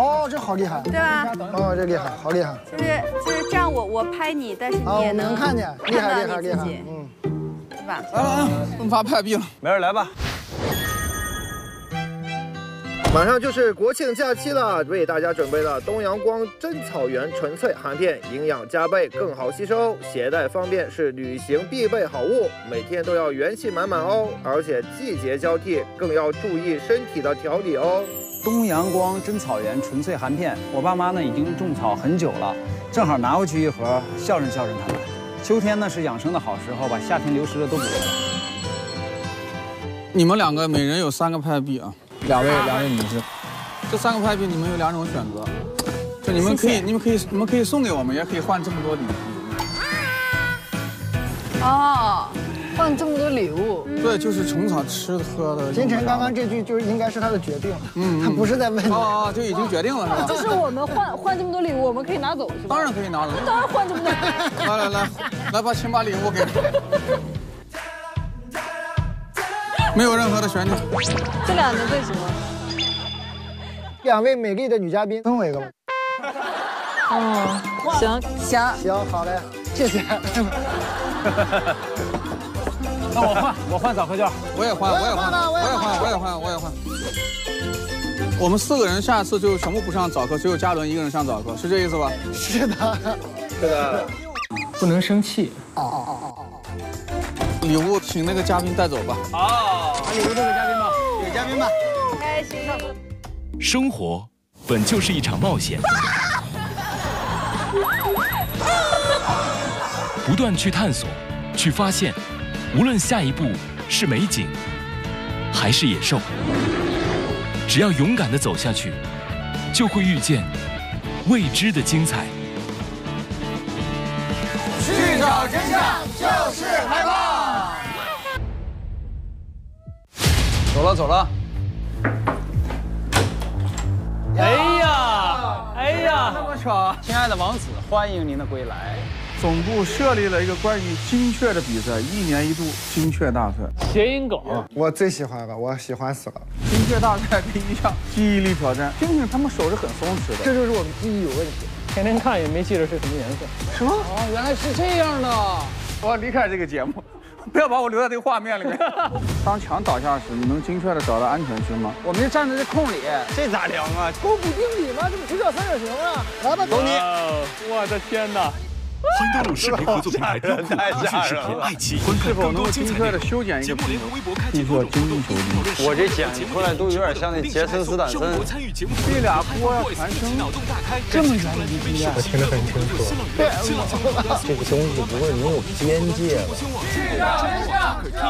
哦，这好厉害，对吧？哦，这厉害，好厉害。就是这样，我拍你，但是你也能看见，厉害，嗯，对吧？来，我们发派币了，没人来吧？马上就是国庆假期了，为大家准备了东阳光真草原纯粹含片，营养加倍，更好吸收，携带方便是旅行必备好物，每天都要元气满满哦。而且季节交替，更要注意身体的调理哦。 东阳光真草原纯粹含片，我爸妈呢已经种草很久了，正好拿回去一盒，孝顺他们。秋天呢是养生的好时候，把夏天流失的都补回来。你们2个每人有3个派币啊，两位女士，这3个派币你们有2种选择，就你们可以，谢谢你们可以送给我们，也可以换这么多礼物。哦。 换这么多礼物，对，就是虫草吃喝的。金晨刚刚这句就是应该是他的决定，他不是在问你，就已经决定了是吧？就是我们换这么多礼物，我们可以拿走是吧？当然可以拿走，当然换这么多。来，请把礼物给我，没有任何的悬念。这俩能为什么？2位美丽的女嘉宾，分我一个吧。哦，行，好嘞，谢谢。 那我换早课券，我也换。我们4个人下次就全部不上早课，只有嘉伦一个人上早课，是这意思吧？是的。不能生气。礼物请那个嘉宾带走吧。好，礼物送给嘉宾吧，给嘉宾吧。开心。生活本就是一场冒险，不断去探索，去发现。 无论下一步是美景，还是野兽，只要勇敢地走下去，就会遇见未知的精彩。去找真相就是嗨放。走了。哎呀！ Ultra， 亲爱的王子，欢迎您的归来。总部设立了一个关于金雀的比赛，1年1度金雀大赛。谐音梗，我最喜欢了，我喜欢死了。金雀大赛第1项，记忆力挑战。听听他们手是很松弛的，这就是我们记忆有问题。天天看也没记得是什么颜色。什么？哦，原来是这样的。我要离开这个节目。 不要把我留在这个画面里面。当墙倒下时，你能精确地找到安全区吗？我们就站在这空里，这咋量啊？勾股定理吗？这不直角三角形啊？来吧，走你！我的天哪！新登陆视频合作平台优酷、腾讯视频、爱奇艺，是否能精确地修剪一个屏幕？制作精益求精。我这剪出来都有点像那杰森斯坦森。这俩锅要传声，这么远的距离，我听得很清楚。这个东西不会没有边界了。 这个真相。